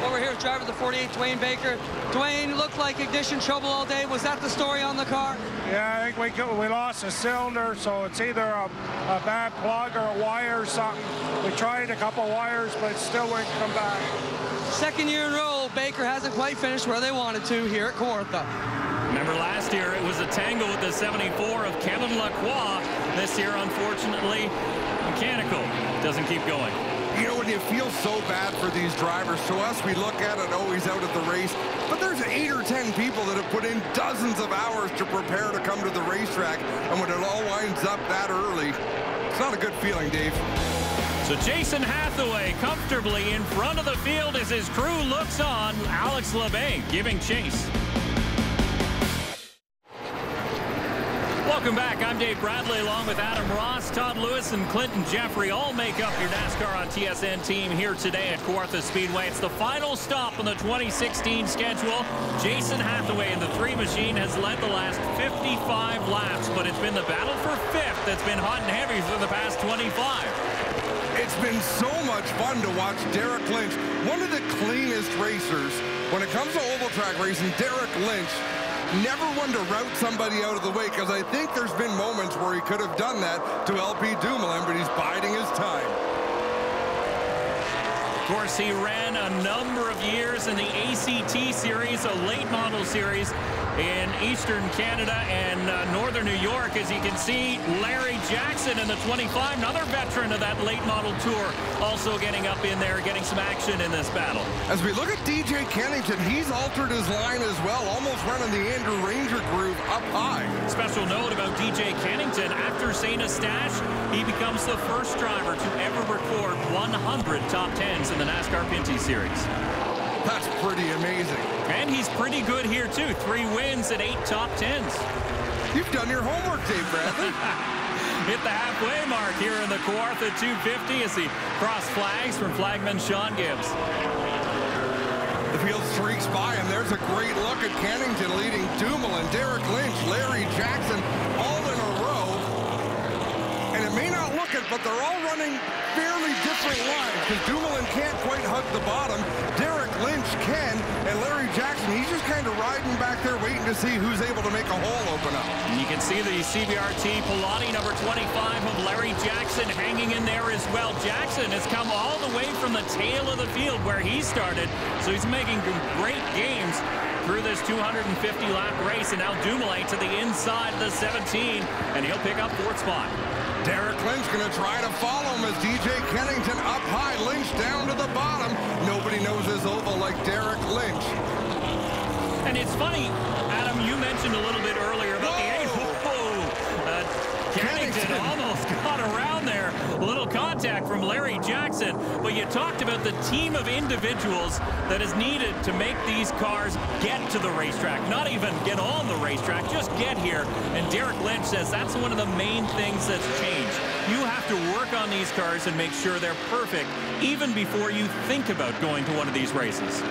Over here is driver the 48, Dwayne Baker. Dwayne, looked like ignition trouble all day. Was that the story on the car? Yeah, I think we lost a cylinder, so it's either a bad plug or a wire or something. We tried a couple wires, but it still wouldn't come back. Second year in a row, Baker hasn't quite finished where they wanted to here at Kawartha. Remember last year, it was a tangle with the 74 of Kevin Lacroix. This year, unfortunately, mechanical doesn't keep going. You know, when you feel so bad for these drivers, to us, we look at it, oh, he's out of the race. But there's 8 or 10 people that have put in dozens of hours to prepare to come to the racetrack. And when it all winds up that early, it's not a good feeling, Dave. So Jason Hathaway comfortably in front of the field as his crew looks on. Alex Labbé giving chase. Welcome back. I'm Dave Bradley along with Adam Ross, Todd Lewis, and Clinton Jeffrey. All make up your NASCAR on TSN team here today at Kawartha Speedway. It's the final stop on the 2016 schedule. Jason Hathaway in the 3 machine has led the last 55 laps, but it's been the battle for 5th that's been hot and heavy for the past 25. It's been so much fun to watch Derek Lynch, one of the cleanest racers. When it comes to oval track racing, Derek Lynch never one to route somebody out of the way, because I think there's been moments where he could have done that to L.P. Dumoulin, but he's biding his time. Of course, he ran a number of years in the ACT Series, a late model series, in eastern Canada and northern New York. As you can see, Larry Jackson in the 25, another veteran of that late model tour, also getting up in there, getting some action in this battle. As we look at DJ Kennington, he's altered his line as well, almost running the Andrew Ranger groove up high. Special note about DJ Kennington, after St. Eustache, he becomes the first driver to ever record 100 top 10s in the NASCAR Pinty's Series. That's pretty amazing. And he's pretty good here, too. 3 wins and 8 top 10s. You've done your homework, Dave Bradley. Hit the halfway mark here in the Kawartha 250 as he crossed flags from flagman Sean Gibbs. The field streaks by him. There's a great look at Kennington leading Dumoulin, Derek Lynch, Larry Jackson, all in a row. And it may not look it, but they're all running fairly different lines because Dumoulin can't quite hug the bottom. Derek Lynch can, and Larry Jackson, he's just kind of riding back there waiting to see who's able to make a hole open up. And you can see the CBRT Pilati number 25 of Larry Jackson hanging in there as well. Jackson has come all the way from the tail of the field where he started, so he's making great gains through this 250-lap race. And now Dumoulin to the inside of the 17, and he'll pick up 4th spot. Derek Lynch going to try to follow him as DJ Kennington up high, Lynch down to the bottom. Nobody knows his oval like Derek Lynch. And it's funny, Adam, you mentioned a little bit earlier about Kennington almost got around there. A little contact from Larry Jackson. But you talked about the team of individuals that is needed to make these cars get to the racetrack. Not even get on the racetrack, just get here. And Derek Lynch says that's one of the main things that's changed. You have to work on these cars and make sure they're perfect even before you think about going to one of these races.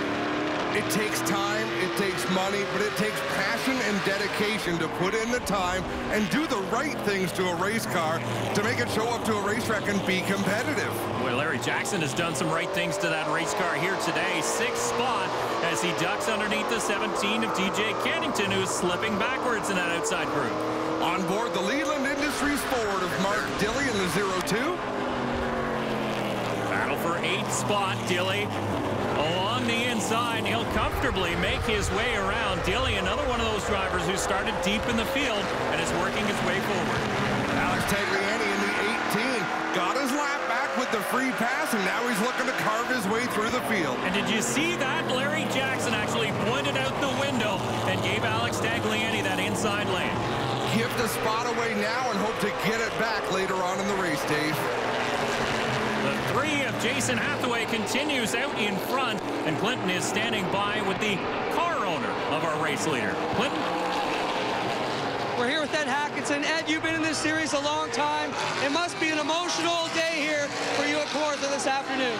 It takes time, it takes money, but it takes passion and dedication to put in the time and do the right things to a race car to make it show up to a racetrack and be competitive. Well, Larry Jackson has done some right things to that race car here today. 6th spot as he ducks underneath the 17 of DJ Kennington, who's slipping backwards in that outside group. On board the Leland Industries Ford of Mark Dilley in the 02. Battle for 8th spot, Dilley. Along the inside, he'll comfortably make his way around. Dilley, another one of those drivers who started deep in the field and is working his way forward. Alex Tagliani in the 18, got his lap back with the free pass, and now he's looking to carve his way through the field. And did you see that? Larry Jackson actually pointed out the window and gave Alex Tagliani that inside lane. Give the spot away now and hope to get it back later on in the race, Dave. The 3 of Jason Hathaway continues out in front, and Clinton is standing by with the car owner of our race leader. Clinton? We're here with Ed Hackinson. Ed, you've been in this series a long time. It must be an emotional day here for you at Kawartha this afternoon.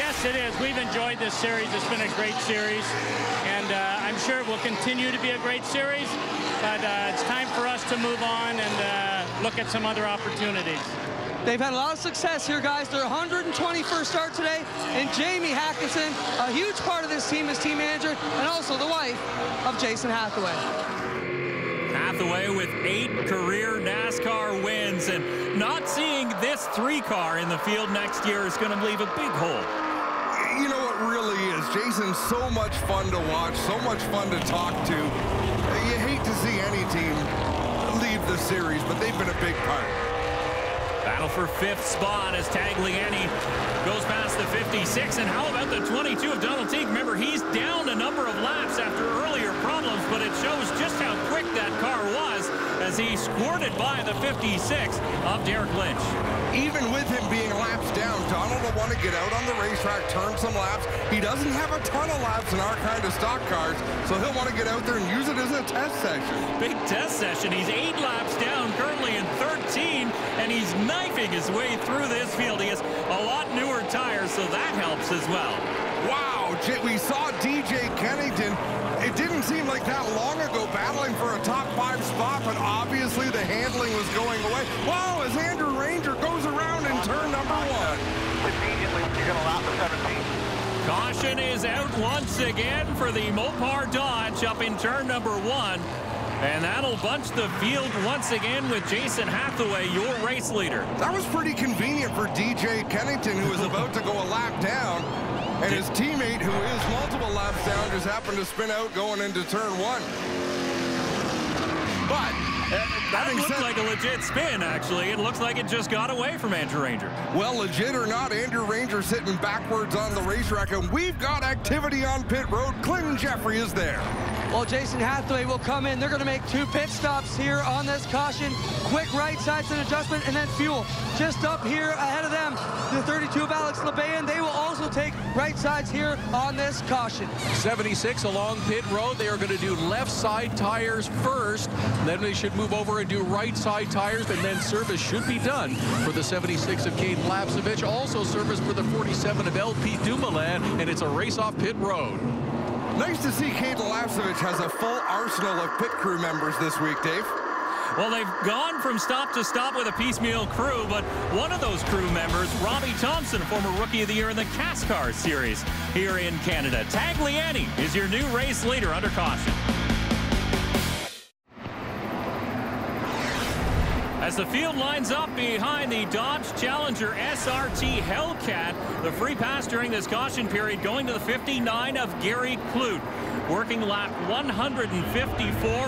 Yes, it is. We've enjoyed this series. It's been a great series, and I'm sure it will continue to be a great series, but it's time for us to move on and look at some other opportunities. They've had a lot of success here, guys. Their 121st start today. And Jamie Hakonson, a huge part of this team as team manager, and also the wife of Jason Hathaway. Hathaway with 8 career NASCAR wins. And not seeing this 3 car in the field next year is going to leave a big hole. You know, it really is. Jason's so much fun to watch, so much fun to talk to. You hate to see any team leave the series, but they've been a big part. Battle for 5th spot as Tagliani goes past the 56. And how about the 22 of Donald Teague? Remember, he's down a number of laps after earlier problems, but it shows just how quick that car was as he squirted by the 56 of Derek Lynch. Even with him being laps down, Donald will want to get out on the racetrack, turn some laps. He doesn't have a ton of laps in our kind of stock cars, so he'll want to get out there and use it as a test session. Big test session. He's 8 laps down, currently in 13, and he's knifing his way through this field. He has a lot newer tires, so that helps as well. Wow, we saw DJ Kennington. It didn't seem like that long ago battling for a top 5 spot, but obviously the handling was going away. Wow, as Andrew Ranger goes around in turn number 1. Immediately, you're going to allow the 17. Caution is out once again for the Mopar Dodge up in turn number 1. And that'll bunch the field once again with Jason Hathaway, your race leader. That was pretty convenient for DJ Kennington, who was about to go a lap down. And his teammate, who is multiple laps down, just happened to spin out going into turn one. But that looks like a legit spin, actually. It looks like it just got away from Andrew Ranger. Well, legit or not, Andrew Ranger's hitting backwards on the racetrack, and we've got activity on pit road. Clinton Jeffrey is there. Well, Jason Hathaway will come in. They're going to make two pit stops here on this caution. Quick right sides and adjustment, and then fuel. Just up here ahead of them, the 32 of Alex Labbé, and they will also take right sides here on this caution. 76 along pit road. They are going to do left side tires first. Then they should move over and do right side tires, and then service should be done for the 76 of Cayden Lapcevich. Also service for the 47 of L.P. Dumoulin, and it's a race off pit road. Nice to see Cayden Lapcevich has a full arsenal of pit crew members this week, Dave. Well, they've gone from stop to stop with a piecemeal crew, but one of those crew members, Robbie Thompson, former Rookie of the Year in the NASCAR Series here in Canada. Tagliani is your new race leader under caution. As the field lines up behind the Dodge Challenger SRT Hellcat, the free pass during this caution period going to the 59 of Gary Klute. Working lap 154,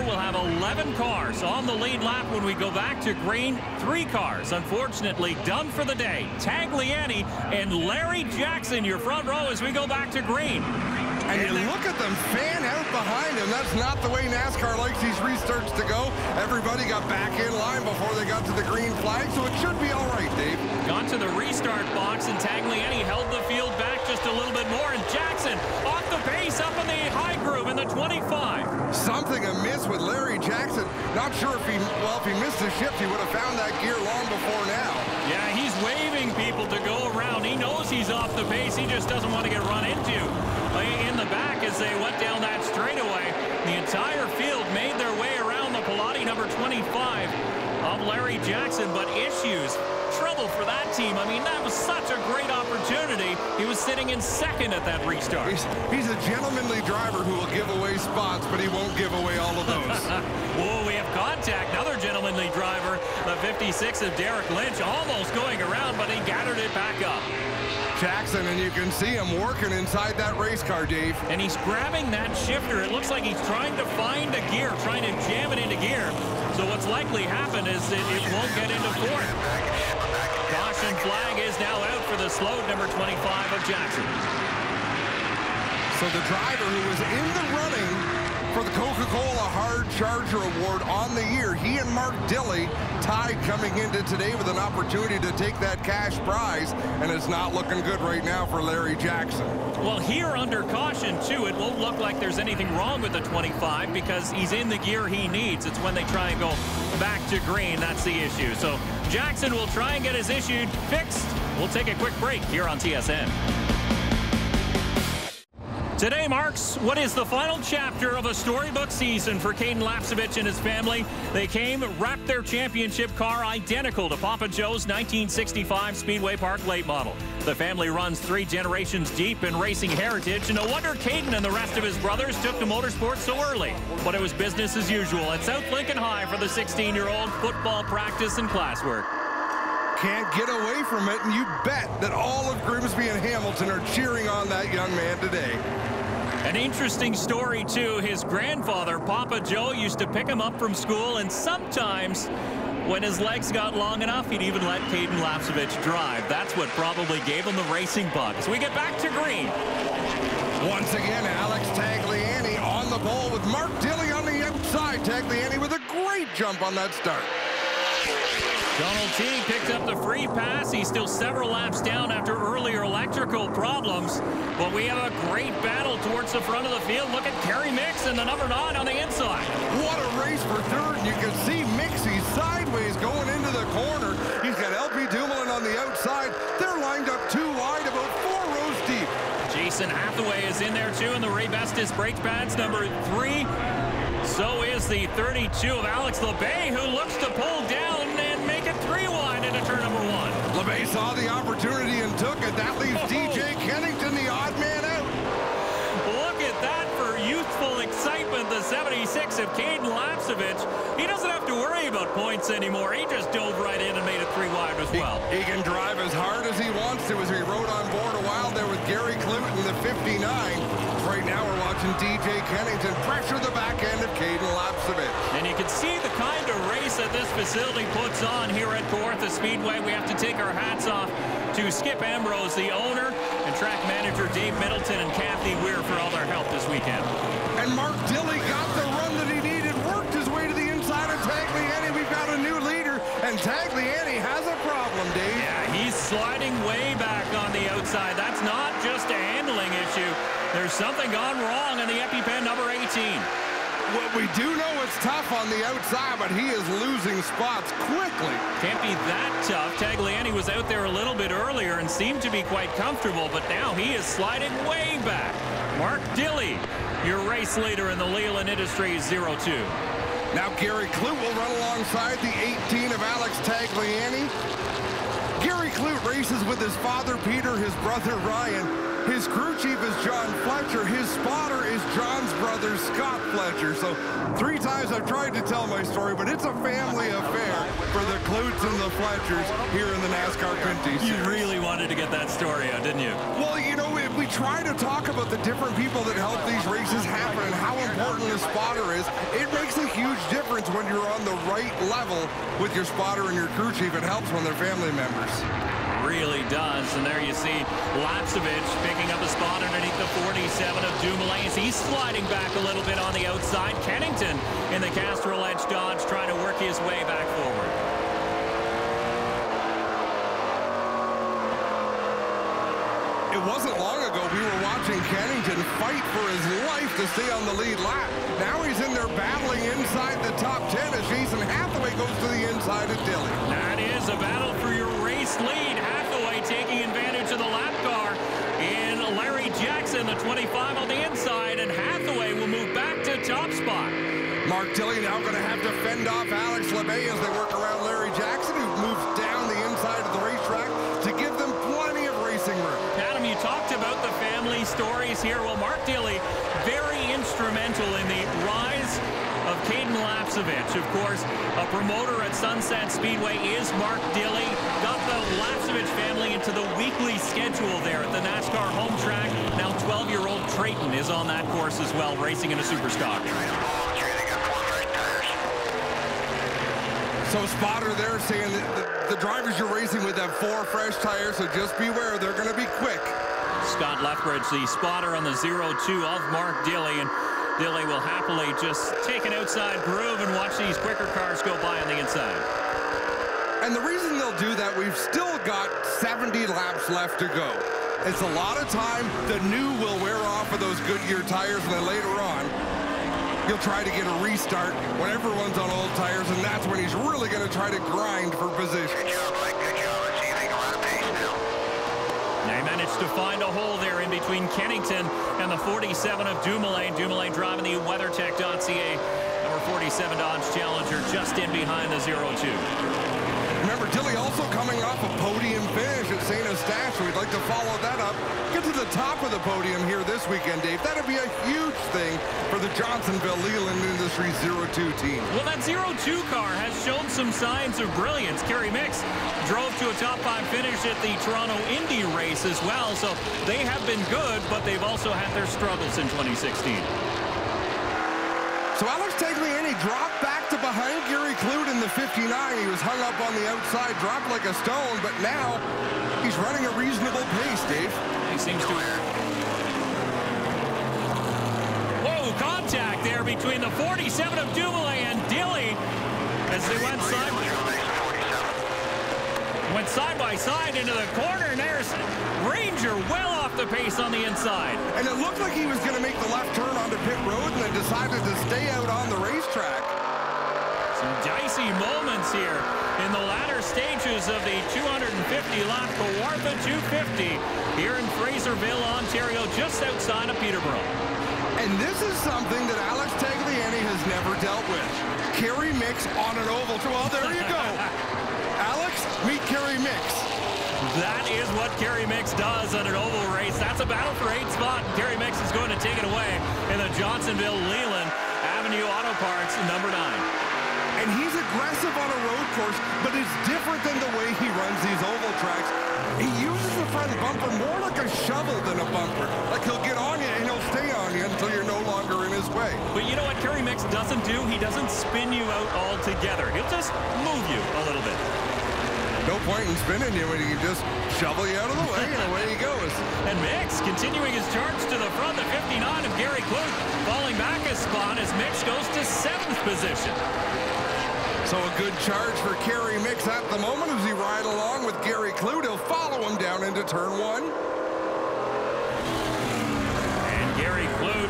we'll have 11 cars on the lead lap when we go back to green. 3 cars, unfortunately, done for the day. Tagliani and Larry Jackson, your front row as we go back to green. And you look at them fan out behind him. That's not the way NASCAR likes these restarts to go. Everybody got back in line before they got to the green flag, so it should be all right, Dave. Got to the restart box, and Tagliani held the field back just a little bit more, and Jackson off the pace up in the high groove in the 25. Something amiss with Larry Jackson. Not sure if he, well, if he missed the shift, he would have found that gear long before now. Yeah, he's waving people to go around. He knows he's off the pace. He just doesn't want to get run into. In the back as they went down that straightaway. The entire field made their way around the Pilati number 25 of Larry Jackson, but issues, trouble for that team. I mean, that was such a great opportunity. He was sitting in second at that restart. He's a gentlemanly driver who will give away spots, but he won't give away all of those. Whoa, we have contact. Another gentlemanly driver, the 56 of Derek Lynch, almost going around, but he gathered it back up. Jackson, and you can see him working inside that race car, Dave. And he's grabbing that shifter. It looks like he's trying to find a gear, trying to jam it into gear. So what's likely happened is it won't get into fourth. Caution flag is now out for the slowed number 25 of Jackson. So the driver who was in the running for the Coca-Cola Hard Charger Award on the year, he and Mark Dilley tied coming into today with an opportunity to take that cash prize, and it's not looking good right now for Larry Jackson. Well, here under caution, too, it won't look like there's anything wrong with the 25 because he's in the gear he needs. It's when they try and go back to green, that's the issue. So Jackson will try and get his issue fixed. We'll take a quick break here on TSN. Today marks what is the final chapter of a storybook season for Cayden Lapcevich and his family. They came, wrapped their championship car identical to Papa Joe's 1965 Speedway Park late model. The family runs 3 generations deep in racing heritage, and no wonder Cayden and the rest of his brothers took to motorsports so early. But it was business as usual at South Lincoln High for the 16-year-old, football practice and classwork. Can't get away from it, and you bet that all of Grimsby and Hamilton are cheering on that young man today. An interesting story, too. His grandfather, Papa Joe, used to pick him up from school, and sometimes when his legs got long enough, he'd even let Cayden Lapcevich drive. That's what probably gave him the racing bug. So we get back to green. Once again, Alex Tagliani on the pole with Mark Dilley on the outside. Tagliani with a great jump on that start. Donald Teague picked up the free pass. He's still several laps down after earlier electrical problems. But we have a great battle towards the front of the field. Look at Gary Mix and the number 9 on the inside. What a race for third. And you can see Mix, he's sideways going into the corner. He's got L.P. Dumoulin on the outside. They're lined up too wide, about 4 rows deep. Jason Hathaway is in there, too, in the Raybestos brake pads, number 3. So is the 32 of Alex Labbé, who looks to pull down and make it 3-wide into turn number 1. Labbé saw the opportunity and took it. That leaves DJ Kennington, the odd man out. Look at that for youthful excitement. The 76 of Cayden Lapcevich. He doesn't have to worry about points anymore. He just dove right in and made it three wide as well. He can drive as hard as he wants to as he rode on board a while there with Gary Klute in the 59. Right now we're watching DJ Kennington pressure the back end of Cayden Lapcevich. And you can see the kind of race that this facility puts on here at Kawartha Speedway. We have to take our hats off to Skip Ambrose, the owner, and track manager Dave Middleton and Kathy Weir for all their help this weekend. And Mark Dilley got the run that he needed, worked his way to the inside of Tagliani. We've got a new leader, and Tagliani has a problem, Dave. Yeah, he's sliding way back on the outside. That's not just a handling issue. There's something gone wrong in the EpiPen number 18. What we do know, it's tough on the outside, but he is losing spots quickly. Can't be that tough. Tagliani was out there a little bit earlier and seemed to be quite comfortable, but now he is sliding way back. Mark Dilley, your race leader in the Leland Industries 02. Now Gary Klute will run alongside the 18 of Alex Tagliani. Gary Klute races with his father Peter, his brother Ryan. His crew chief is John Fletcher. His spotter is John's brother, Scott Fletcher. So 3 times I've tried to tell my story, but it's a family affair for the Klutes and the Fletchers here in the NASCAR Pinty's Series. You really wanted to get that story out, didn't you? Well, you know, if we try to talk about the different people that help these races happen and how important the spotter is, it makes a huge difference when you're on the right level with your spotter and your crew chief. It helps when they're family members. Really does. And there you see Lapcevich picking up a spot underneath the 47 of Dumoulin. He's sliding back a little bit on the outside. Kennington in the Castrol Edge Dodge trying to work his way back forward. It wasn't long ago we were watching Kennington fight for his life to stay on the lead lap. Now he's in there battling inside the top 10 as Jason Hathaway goes to the inside of Dilley. That is a battle for your race lead. Taking advantage of the lap car in Larry Jackson, the 25 on the inside, and Hathaway will move back to top spot. Mark Dilley now going to have to fend off Alex Labbé as they work around Larry Jackson, who moves down the inside of the racetrack to give them plenty of racing room. Adam, you talked about the family stories here. Well, Mark Dilley, very instrumental in the rise of Cayden Lapcevich. Of course, a promoter at Sunset Speedway is Mark Dilley. Got the Lapcevich family into the weekly schedule there at the NASCAR home track. Now 12-year-old Trayton is on that course as well, racing in a superstock. So spotter there saying that the drivers you're racing with have 4 fresh tires, so just beware, they're going to be quick. Scott Lethbridge, the spotter on the 0-2 of Mark Dilley, and Dilley will happily just take an outside groove and watch these quicker cars go by on the inside. And the reason they'll do that, we've still got 70 laps left to go. It's a lot of time. The new will wear off of those Goodyear tires, and then later on, he'll try to get a restart when everyone's on old tires, and that's when he's really going to try to grind for position. Good job, Mike. Good job. Let's see if they can run a pace now. They managed to find a hole there in between Kennington and the 47 of Dumoulin. Dumoulin driving the WeatherTech.ca number 47 Dodge Challenger just in behind the 0-2. Remember, Dilley also coming off a podium finish at St. Eustache. We'd like to follow that up. Get to the top of the podium here this weekend, Dave. That'd be a huge thing for the Johnsonville Leland Industries 0-2 team. Well, that 0-2 car has shown some signs of brilliance. Gary Mix drove to a top 5 finish at the Toronto Indy race as well, so they have been good, but they've also had their struggles in 2016. So Alex Tagliani dropped back to behind Gary Klute in the 59. He was hung up on the outside, dropped like a stone, but now he's running a reasonable pace, Dave. He seems to... Whoa, contact there between the 47 of Dumoulin and Dilley as they went sideways. Went side by side into the corner, and there's Ranger well off the pace on the inside. And it looked like he was going to make the left turn onto pit road and then decided to stay out on the racetrack. Some dicey moments here in the latter stages of the 250-lap Kawartha 250 here in Fraserville, Ontario, just outside of Peterborough. And this is something that Alex Tagliani has never dealt with. Gary Mix on an oval. Well, there you go. Alex, meet Gary Mix. That is what Gary Mix does on an oval race. That's a battle for 8th spot. Gary Mix is going to take it away in the Johnsonville Leland. Avenue Auto Parts, number 9. And he's aggressive on a road course, but it's different than the way he runs these oval tracks. He uses the front bumper more like a shovel than a bumper. Like he'll get on you and he'll stay on you until you're no longer in his way. But you know what Gary Mix doesn't do? He doesn't spin you out altogether. He'll just move you a little bit. No point in spinning you when he can just shovel you out of the way, and away he goes. And Mix continuing his charge to the front, the 59 of Gary Klute, falling back a spot as Mix goes to 7th position. So a good charge for Gary Mix at the moment as he rides along with Gary Klute. He'll follow him down into turn 1. And Gary Klute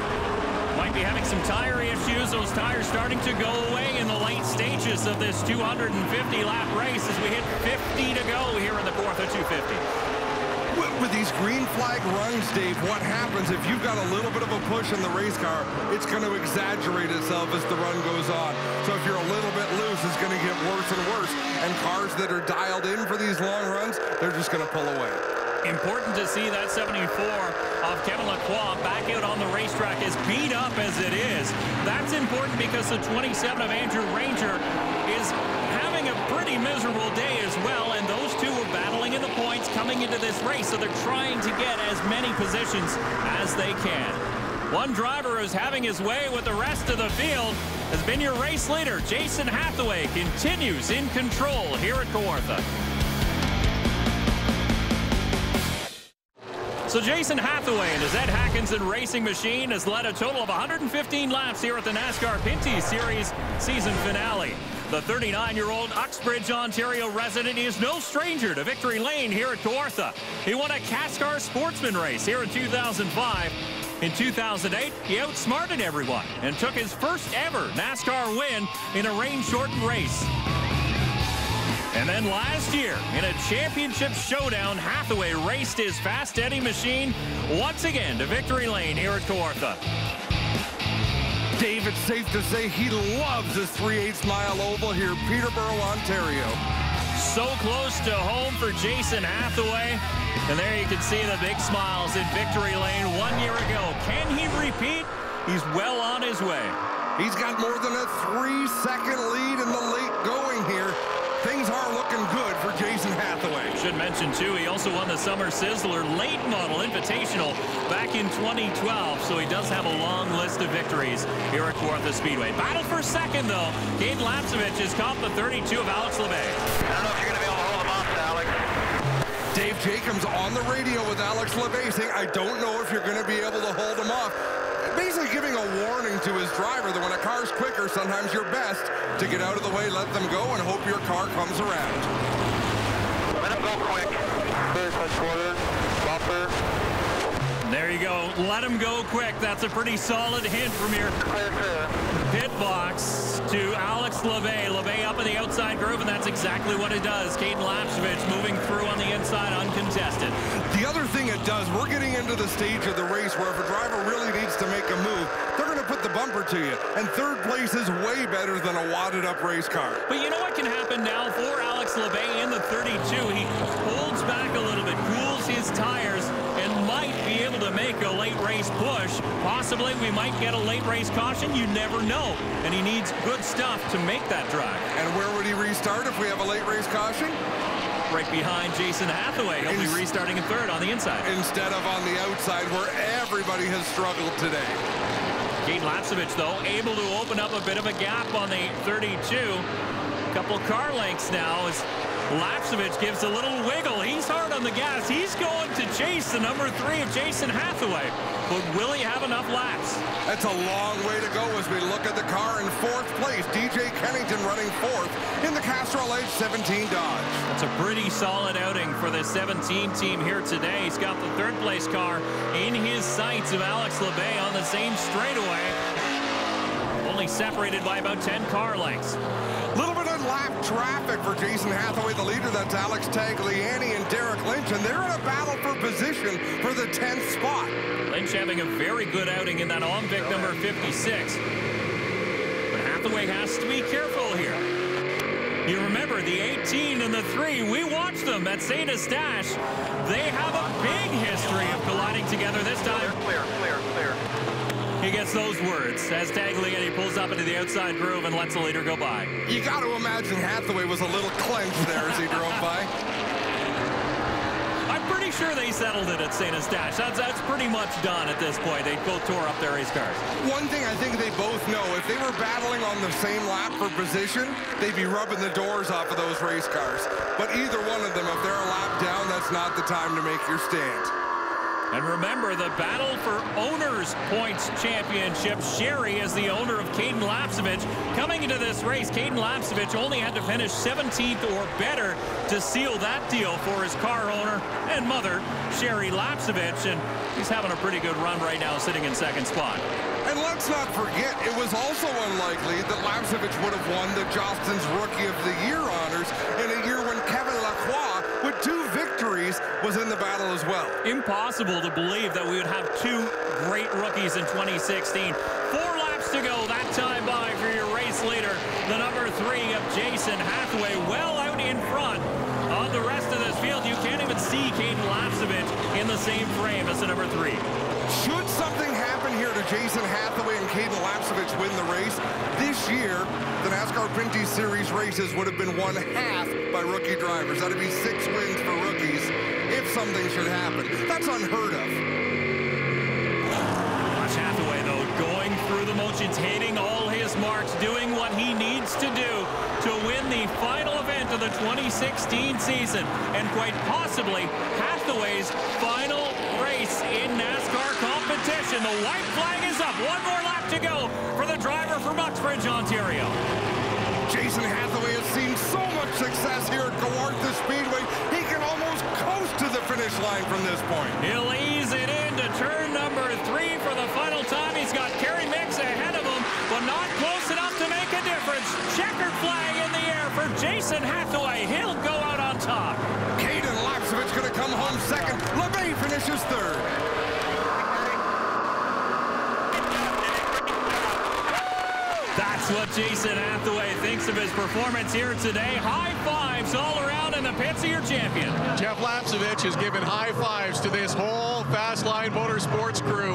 might be having some tire issues. Those tires starting to go away in the late stages of this 250-lap race as we hit 50 to go here in the 4th of 250. With these green flag runs, Dave, what happens if you've got a little bit of a push in the race car? It's going to exaggerate itself as the run goes on. So if you're a little bit loose, it's going to get worse and worse. And cars that are dialed in for these long runs, they're just going to pull away. Important to see that 74 of Kevin Lacroix back out on the racetrack, as beat up as it is. That's important because the 27 of Andrew Ranger is having a pretty miserable day as well, and those two were battling in the points coming into this race, so they're trying to get as many positions as they can. One driver who's having his way with the rest of the field has been your race leader. Jason Hathaway continues in control here at Kawartha. So Jason Hathaway and his Ed Hackinson racing machine has led a total of 115 laps here at the NASCAR Pinty's Series season finale. The 39-year-old Uxbridge, Ontario resident is no stranger to victory lane here at Kawartha. He won a CASCAR Sportsman race here in 2005. In 2008, he outsmarted everyone and took his first ever NASCAR win in a rain-shortened race. And then last year, in a championship showdown, Hathaway raced his Fast Eddie machine once again to victory lane here at Kawartha. Dave, it's safe to say he loves his 3/8-mile oval here, Peterborough, Ontario. So close to home for Jason Hathaway. And there you can see the big smiles in victory lane 1 year ago. Can he repeat? He's well on his way. He's got more than a 3-second lead in the late going here. Things are looking good for Jason Hathaway. Should mention, too, he also won the Summer Sizzler Late Model Invitational back in 2012, so he does have a long list of victories here at Kawartha Speedway. Battle for second, though. Cayden Lapcevich has caught the 32 of Alex Labbé. I don't know if you're going to be able to hold him off, Alex. Dave Jacobs on the radio with Alex Labbé saying, I don't know if you're going to be able to hold him off. Basically giving a warning to his driver that when a car's quicker, sometimes you're best to get out of the way, let them go, and hope your car comes around. Let them go quick. First, first quarter, buffer. There you go. Let them go quick. That's a pretty solid hint from your pit box to Alex Labbé. Labbé up in the outside groove, and that's exactly what it does. Cayden Lapcevich moving through on the inside uncontested. The other thing it does, we're getting into the stage of the race where if a driver really needs to make a move, they're going to put the bumper to you. And third place is way better than a wadded-up race car. But you know what can happen now for Alex Labbé in the 32? He holds back a little bit, cools his tires, and might be able to make a late race push. Possibly we might get a late race caution. You never know. And he needs good stuff to make that drive. And where would he restart if we have a late race caution? Right behind Jason Hathaway. He'll be restarting in third on the inside. Instead of on the outside where everybody has struggled today. Cayden Lapcevich, though, able to open up a bit of a gap on the 32. A couple car lengths now as Lapcevich gives a little wiggle. He's hard on the gas. He's going to chase the number 3 of Jason Hathaway. But will he have enough laps? That's a long way to go as we look at the car in 4th place. DJ Kennington running 4th in the Castrol Edge 17 Dodge. That's a pretty solid outing for the 17 team here today. He's got the 3rd place car in his sights of Alex Labbé on the same straightaway. Only separated by about 10 car lengths. Lap traffic for Jason Hathaway, the leader. That's Alex Tagliani and Derek Lynch, and they're in a battle for position for the 10th spot. Lynch having a very good outing in that on-pick number 56. But Hathaway has to be careful here. You remember the 18 and the 3. We watched them at St. Eustache. They have a big history of colliding together this time. Clear, clear, clear. He gets those words as Tagliani pulls up into the outside groove and lets the leader go by. You got to imagine Hathaway was a little clenched there as he drove by. I'm pretty sure they settled it at St. Eustache. That's pretty much done at this point. They both tore up their race cars. One thing I think they both know, if they were battling on the same lap for position, they'd be rubbing the doors off of those race cars. But either one of them, if they're a lap down, that's not the time to make your stand. And remember, the battle for Owners Points Championship. Sherry is the owner of Cayden Lapcevich. Coming into this race, Cayden Lapcevich only had to finish 17th or better to seal that deal for his car owner and mother, Sherry Lapcevich. And he's having a pretty good run right now, sitting in second spot. And let's not forget, it was also unlikely that Lapcevich would have won the Jostens Rookie of the Year honors in a year when Kevin Lacroix, with two victories, was in the battle as well. Impossible to believe that we would have two great rookies in 2016. 4 laps to go that time by for your race leader, the number 3 of Jason Hathaway, well out in front of the rest of this field. You can't even see Cayden Lapcevich in the same frame as the number 3. Should something happen here to Jason Hathaway and Cayden Lapcevich win the race, this year the NASCAR Pinty's Series races would have been won half by rookie drivers. That'd be 6 wins for rookies if something should happen. That's unheard of. Josh Hathaway, though, going through the motions, hitting all his marks, doing what he needs to do to win the final event of the 2016 season, and quite possibly Hathaway's final race in NASCAR competition. The white flag is up. 1 more lap to go for the driver from Uxbridge, Ontario. Jason Hathaway has seen so much success here at Kawartha Speedway, he can almost coast to the finish line from this point. He'll ease it into turn number 3 for the final time. He's got Gary Mix ahead of him, but not close enough to make a difference. Checkered flag in the air for Jason Hathaway. He'll go out on top. Cayden Lapcevich going to come home second. Labbé finishes third. That's what Jason Hathaway thinks of his performance here today. High fives all around in the pits of your champion. Jeff Lapcevich has given high fives to this whole Fastline Motorsports crew.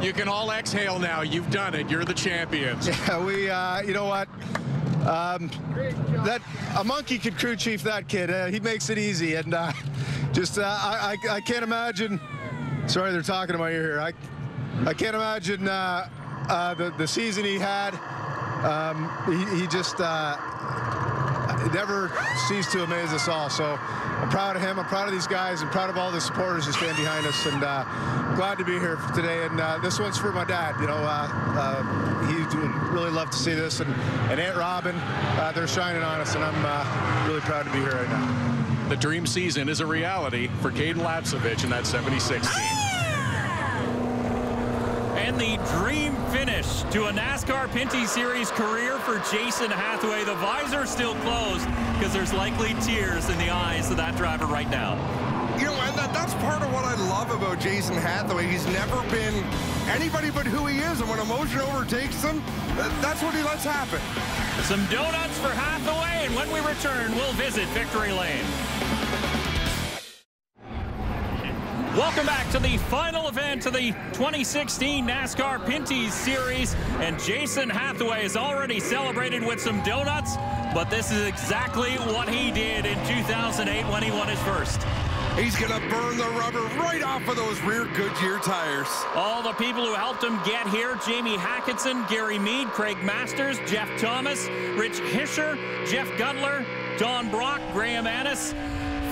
You can all exhale now. You've done it. You're the champions. Yeah, we, you know what? That a monkey could crew chief that kid. He makes it easy, and I can't imagine. Sorry, they're talking in my ear here. I can't imagine the season he had. He just never ceased to amaze us all. So I'm proud of him. I'm proud of these guys. I'm proud of all the supporters who stand behind us. And glad to be here for today. And this one's for my dad. You know, he would really love to see this. And Aunt Robin, they're shining on us. And I'm really proud to be here right now. The dream season is a reality for Cayden Lapcevich in that 76 team. And the dream finish to a NASCAR Pinty's Series career for Jason Hathaway. The visor still closed because there's likely tears in the eyes of that driver right now. You know, and that's part of what I love about Jason Hathaway. He's never been anybody but who he is, and when emotion overtakes him, that's what he lets happen. Some donuts for Hathaway, and when we return, we'll visit Victory Lane. Welcome back to the final event of the 2016 NASCAR Pinty's Series, and Jason Hathaway has already celebrated with some donuts, but this is exactly what he did in 2008 when he won his first. He's going to burn the rubber right off of those rear Goodyear tires. All the people who helped him get here: Jamie Hakonson, Gary Mead, Craig Masters, Jeff Thomas, Rich Hischer, Jeff Gutler, Don Brock, Graham Annis,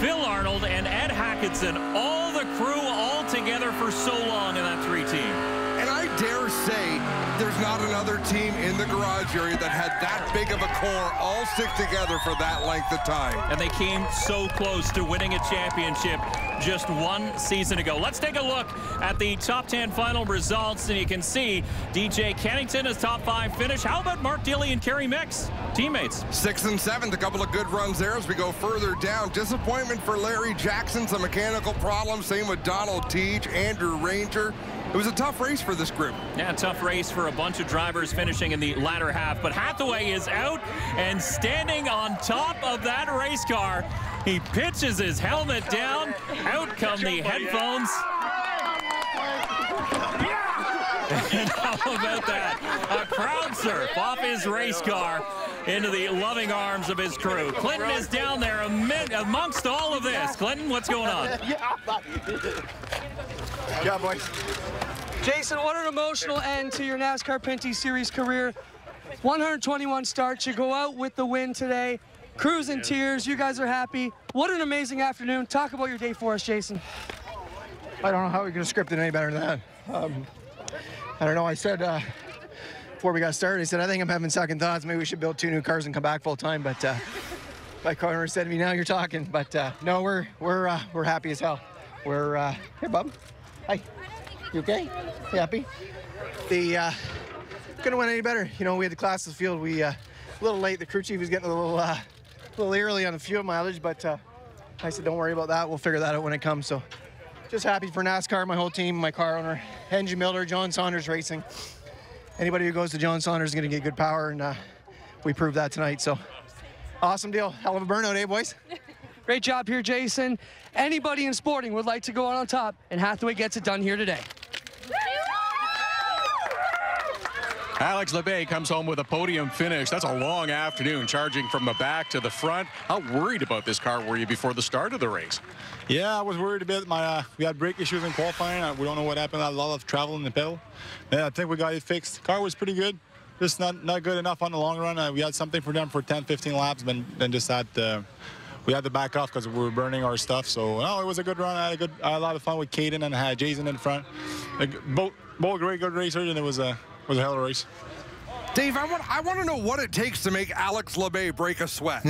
Phil Arnold, and Ed Hackinson. All the crew all together for so long in that 3-team. And I dare say there's not another team in the garage area that had that big of a core all stick together for that length of time. And they came so close to winning a championship just 1 season ago. Let's take a look at the top 10 final results, and you can see DJ Kennington is top 5 finish. How about Mark Dilley and Gary Mix, teammates? 6th and 7th, a couple of good runs there. As we go further down, disappointment for Larry Jackson, some mechanical problems, same with Donald Teague, Andrew Ranger. It was a tough race for this group. Yeah, tough race for a bunch of drivers finishing in the latter half, but Hathaway is out and standing on top of that race car. He pitches his helmet down. Out come the headphones. How about that? A proud surf off his race car into the loving arms of his crew. Clinton is down there amongst all of this. Clinton, what's going on? Yeah, boys. Jason, what an emotional end to your NASCAR Pinty's Series career. 121 starts, you go out with the win today. Crew's in tears, you guys are happy. What an amazing afternoon. Talk about your day for us, Jason. I don't know how we could have scripted any better than that. I don't know, I said before we got started, I said, I think I'm having second thoughts. Maybe we should build two new cars and come back full time. But my co-owner said to me, now you're talking. But no, we're happy as hell. We're, here, bub. Hi, you okay? You happy? The, couldn't have went any better. You know, we had the class of the field. We, a little late, the crew chief was getting a little early on the fuel mileage, but I said, don't worry about that. We'll figure that out when it comes. So just happy for NASCAR, my whole team, my car owner, Henry Miller, John Saunders Racing. Anybody who goes to John Saunders is going to get good power, and we proved that tonight. So awesome deal. Hell of a burnout, eh, boys? Great job here, Jason. Anybody in sporting would like to go out on top, and Hathaway gets it done here today. Alex Labbé comes home with a podium finish. That's a long afternoon, charging from the back to the front. How worried about this car were you before the start of the race? Yeah, I was worried a bit. We had brake issues in qualifying. We don't know what happened. I had a lot of travel in the pedal. And I think we got it fixed. The car was pretty good. Just not good enough on the long run. We had something for them for 10, 15 laps, but then just we had to back off because we were burning our stuff. So, no, it was a good run. I had a lot of fun with Cayden and had Jason in front. Like, both great good racers, and it was was a hell of a race. Dave, I want to know what it takes to make Alex Labbé break a sweat.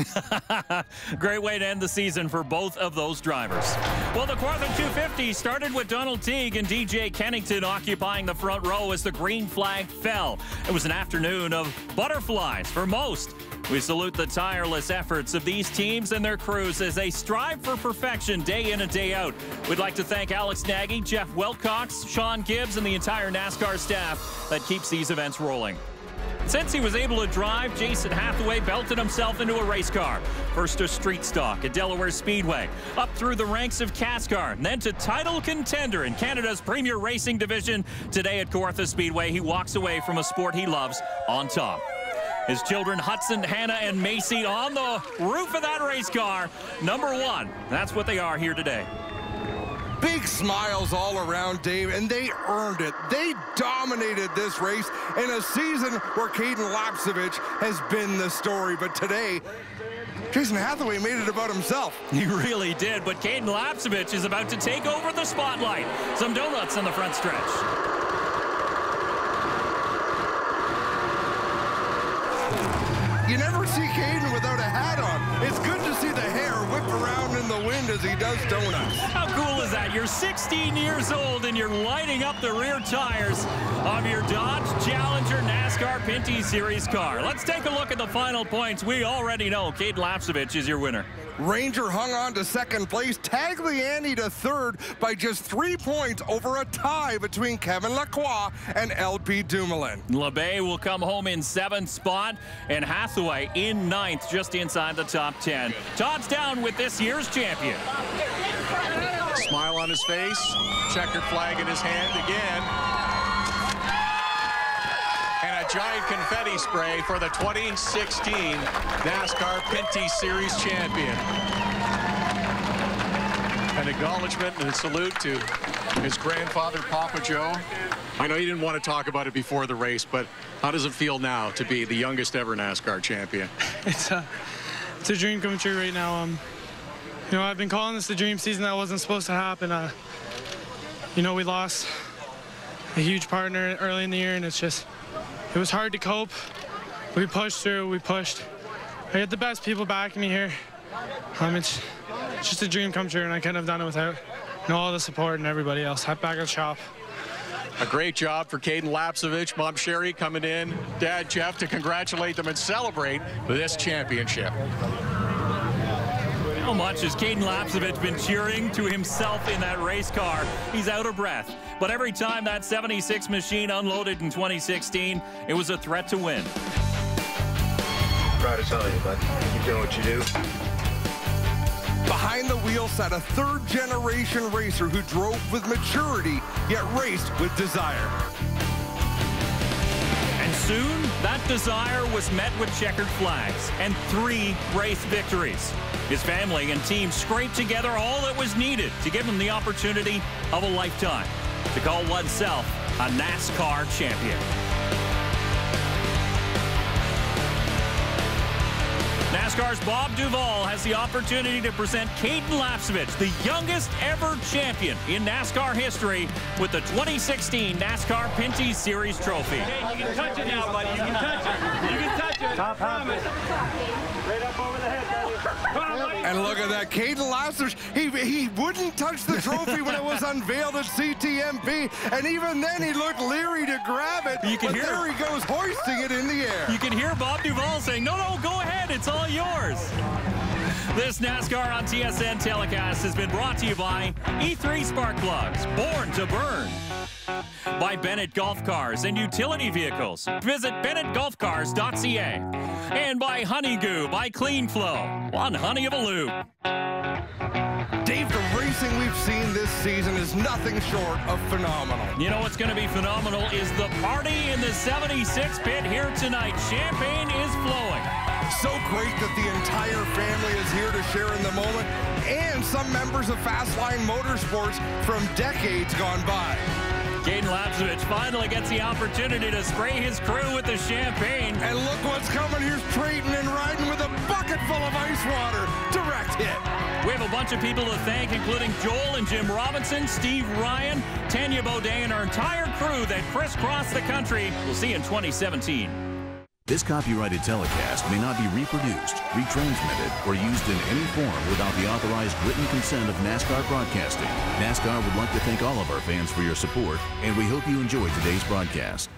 Great way to end the season for both of those drivers. Well, the Kawartha 250 started with Donald Teague and DJ Kennington occupying the front row as the green flag fell. It was an afternoon of butterflies for most. We salute the tireless efforts of these teams and their crews as they strive for perfection day in and day out. We'd like to thank Alex Nagy, Jeff Wilcox, Sean Gibbs, and the entire NASCAR staff that keeps these events rolling. Since he was able to drive, Jason Hathaway belted himself into a race car. First to street stock at Delaware Speedway, up through the ranks of CASCAR, and then to title contender in Canada's premier racing division. Today at Kawartha Speedway, he walks away from a sport he loves on top. His children, Hudson, Hannah, and Macy, on the roof of that race car. #1, that's what they are here today. Big smiles all around, Dave, and they earned it. They dominated this race in a season where Cayden Lapcevich has been the story. But today, Jason Hathaway made it about himself. He really did, but Cayden Lapcevich is about to take over the spotlight. Some donuts in the front stretch. You never see Cayden without a hat on. It's good to see the hair whip around in the wind as he does donuts. How cool is that? You're 16 years old and you're lighting up the rear tires of your Dodge Challenger NASCAR Pinty's Series car. Let's take a look at the final points. We already know Cayden Lapcevich is your winner. Ranger hung on to second place, Tagliani to third by just 3 points over a tie between Kevin Lacroix and L.P. Dumoulin. Labbé will come home in 7th spot, and Hathaway in 9th, just inside the top 10. Todd's down with this year's champion. Smile on his face, checkered flag in his hand again, and a giant confetti spray for the 2016 NASCAR Pinty's Series champion. An acknowledgement and a salute to his grandfather, Papa Joe. I know you didn't want to talk about it before the race, but how does it feel now to be the youngest ever NASCAR champion? It's a dream come true right now. You know, I've been calling this the dream season that wasn't supposed to happen. You know, we lost a huge partner early in the year, and it's just, it was hard to cope. We pushed through, we pushed. I had the best people backing me here. It's just a dream come true, and I couldn't have done it without all the support and everybody else. Back at the shop. A great job for Cayden Lapcevich. Mom Sherry coming in, Dad Jeff, to congratulate them and celebrate this championship. How much has Cayden Lapcevich been cheering to himself in that race car? He's out of breath. But every time that 76 machine unloaded in 2016, it was a threat to win. Proud to tell you, bud. Keep doing what you do. Behind the wheel sat a third-generation racer who drove with maturity, yet raced with desire. soon, that desire was met with checkered flags and 3 race victories. His family and team scraped together all that was needed to give him the opportunity of a lifetime to call oneself a NASCAR champion. NASCAR's Bob Duvall has the opportunity to present Cayden Lapcevich, the youngest ever champion in NASCAR history, with the 2016 NASCAR Pinty's Series trophy. Hey, you can touch it now, buddy. You can touch it. You can touch it. I promise. Right up over the head, buddy. And look at that, Cayden Lapcevich. He wouldn't touch the trophy when it was unveiled at CTMP, and even then he looked leery to grab it. You can hear there he goes hoisting it in the air. You can hear Bob Duvall saying, "No, no, go ahead, it's all yours." This NASCAR on TSN telecast has been brought to you by E3 Sparkplugs, born to burn. By Bennett Golf Cars and Utility Vehicles. Visit bennettgolfcars.ca. And by Honey Goo, by Clean Flow. One honey of a lube. Dave, the racing we've seen this season is nothing short of phenomenal. You know what's going to be phenomenal is the party in the 76 pit here tonight. Champagne is flowing. So great that the entire family is here to share in the moment, and some members of Fastline Motorsports from decades gone by. Cayden Lapcevich finally gets the opportunity to spray his crew with the champagne. And look what's coming. Here's Trayton and riding with a bucket full of ice water. Direct hit. We have a bunch of people to thank, including Joel and Jim Robinson, Steve Ryan, Tanya Beaudet, and our entire crew that crisscrossed the country. We'll see you in 2017. This copyrighted telecast may not be reproduced, retransmitted, or used in any form without the authorized written consent of NASCAR Broadcasting. NASCAR would like to thank all of our fans for your support, and we hope you enjoyed today's broadcast.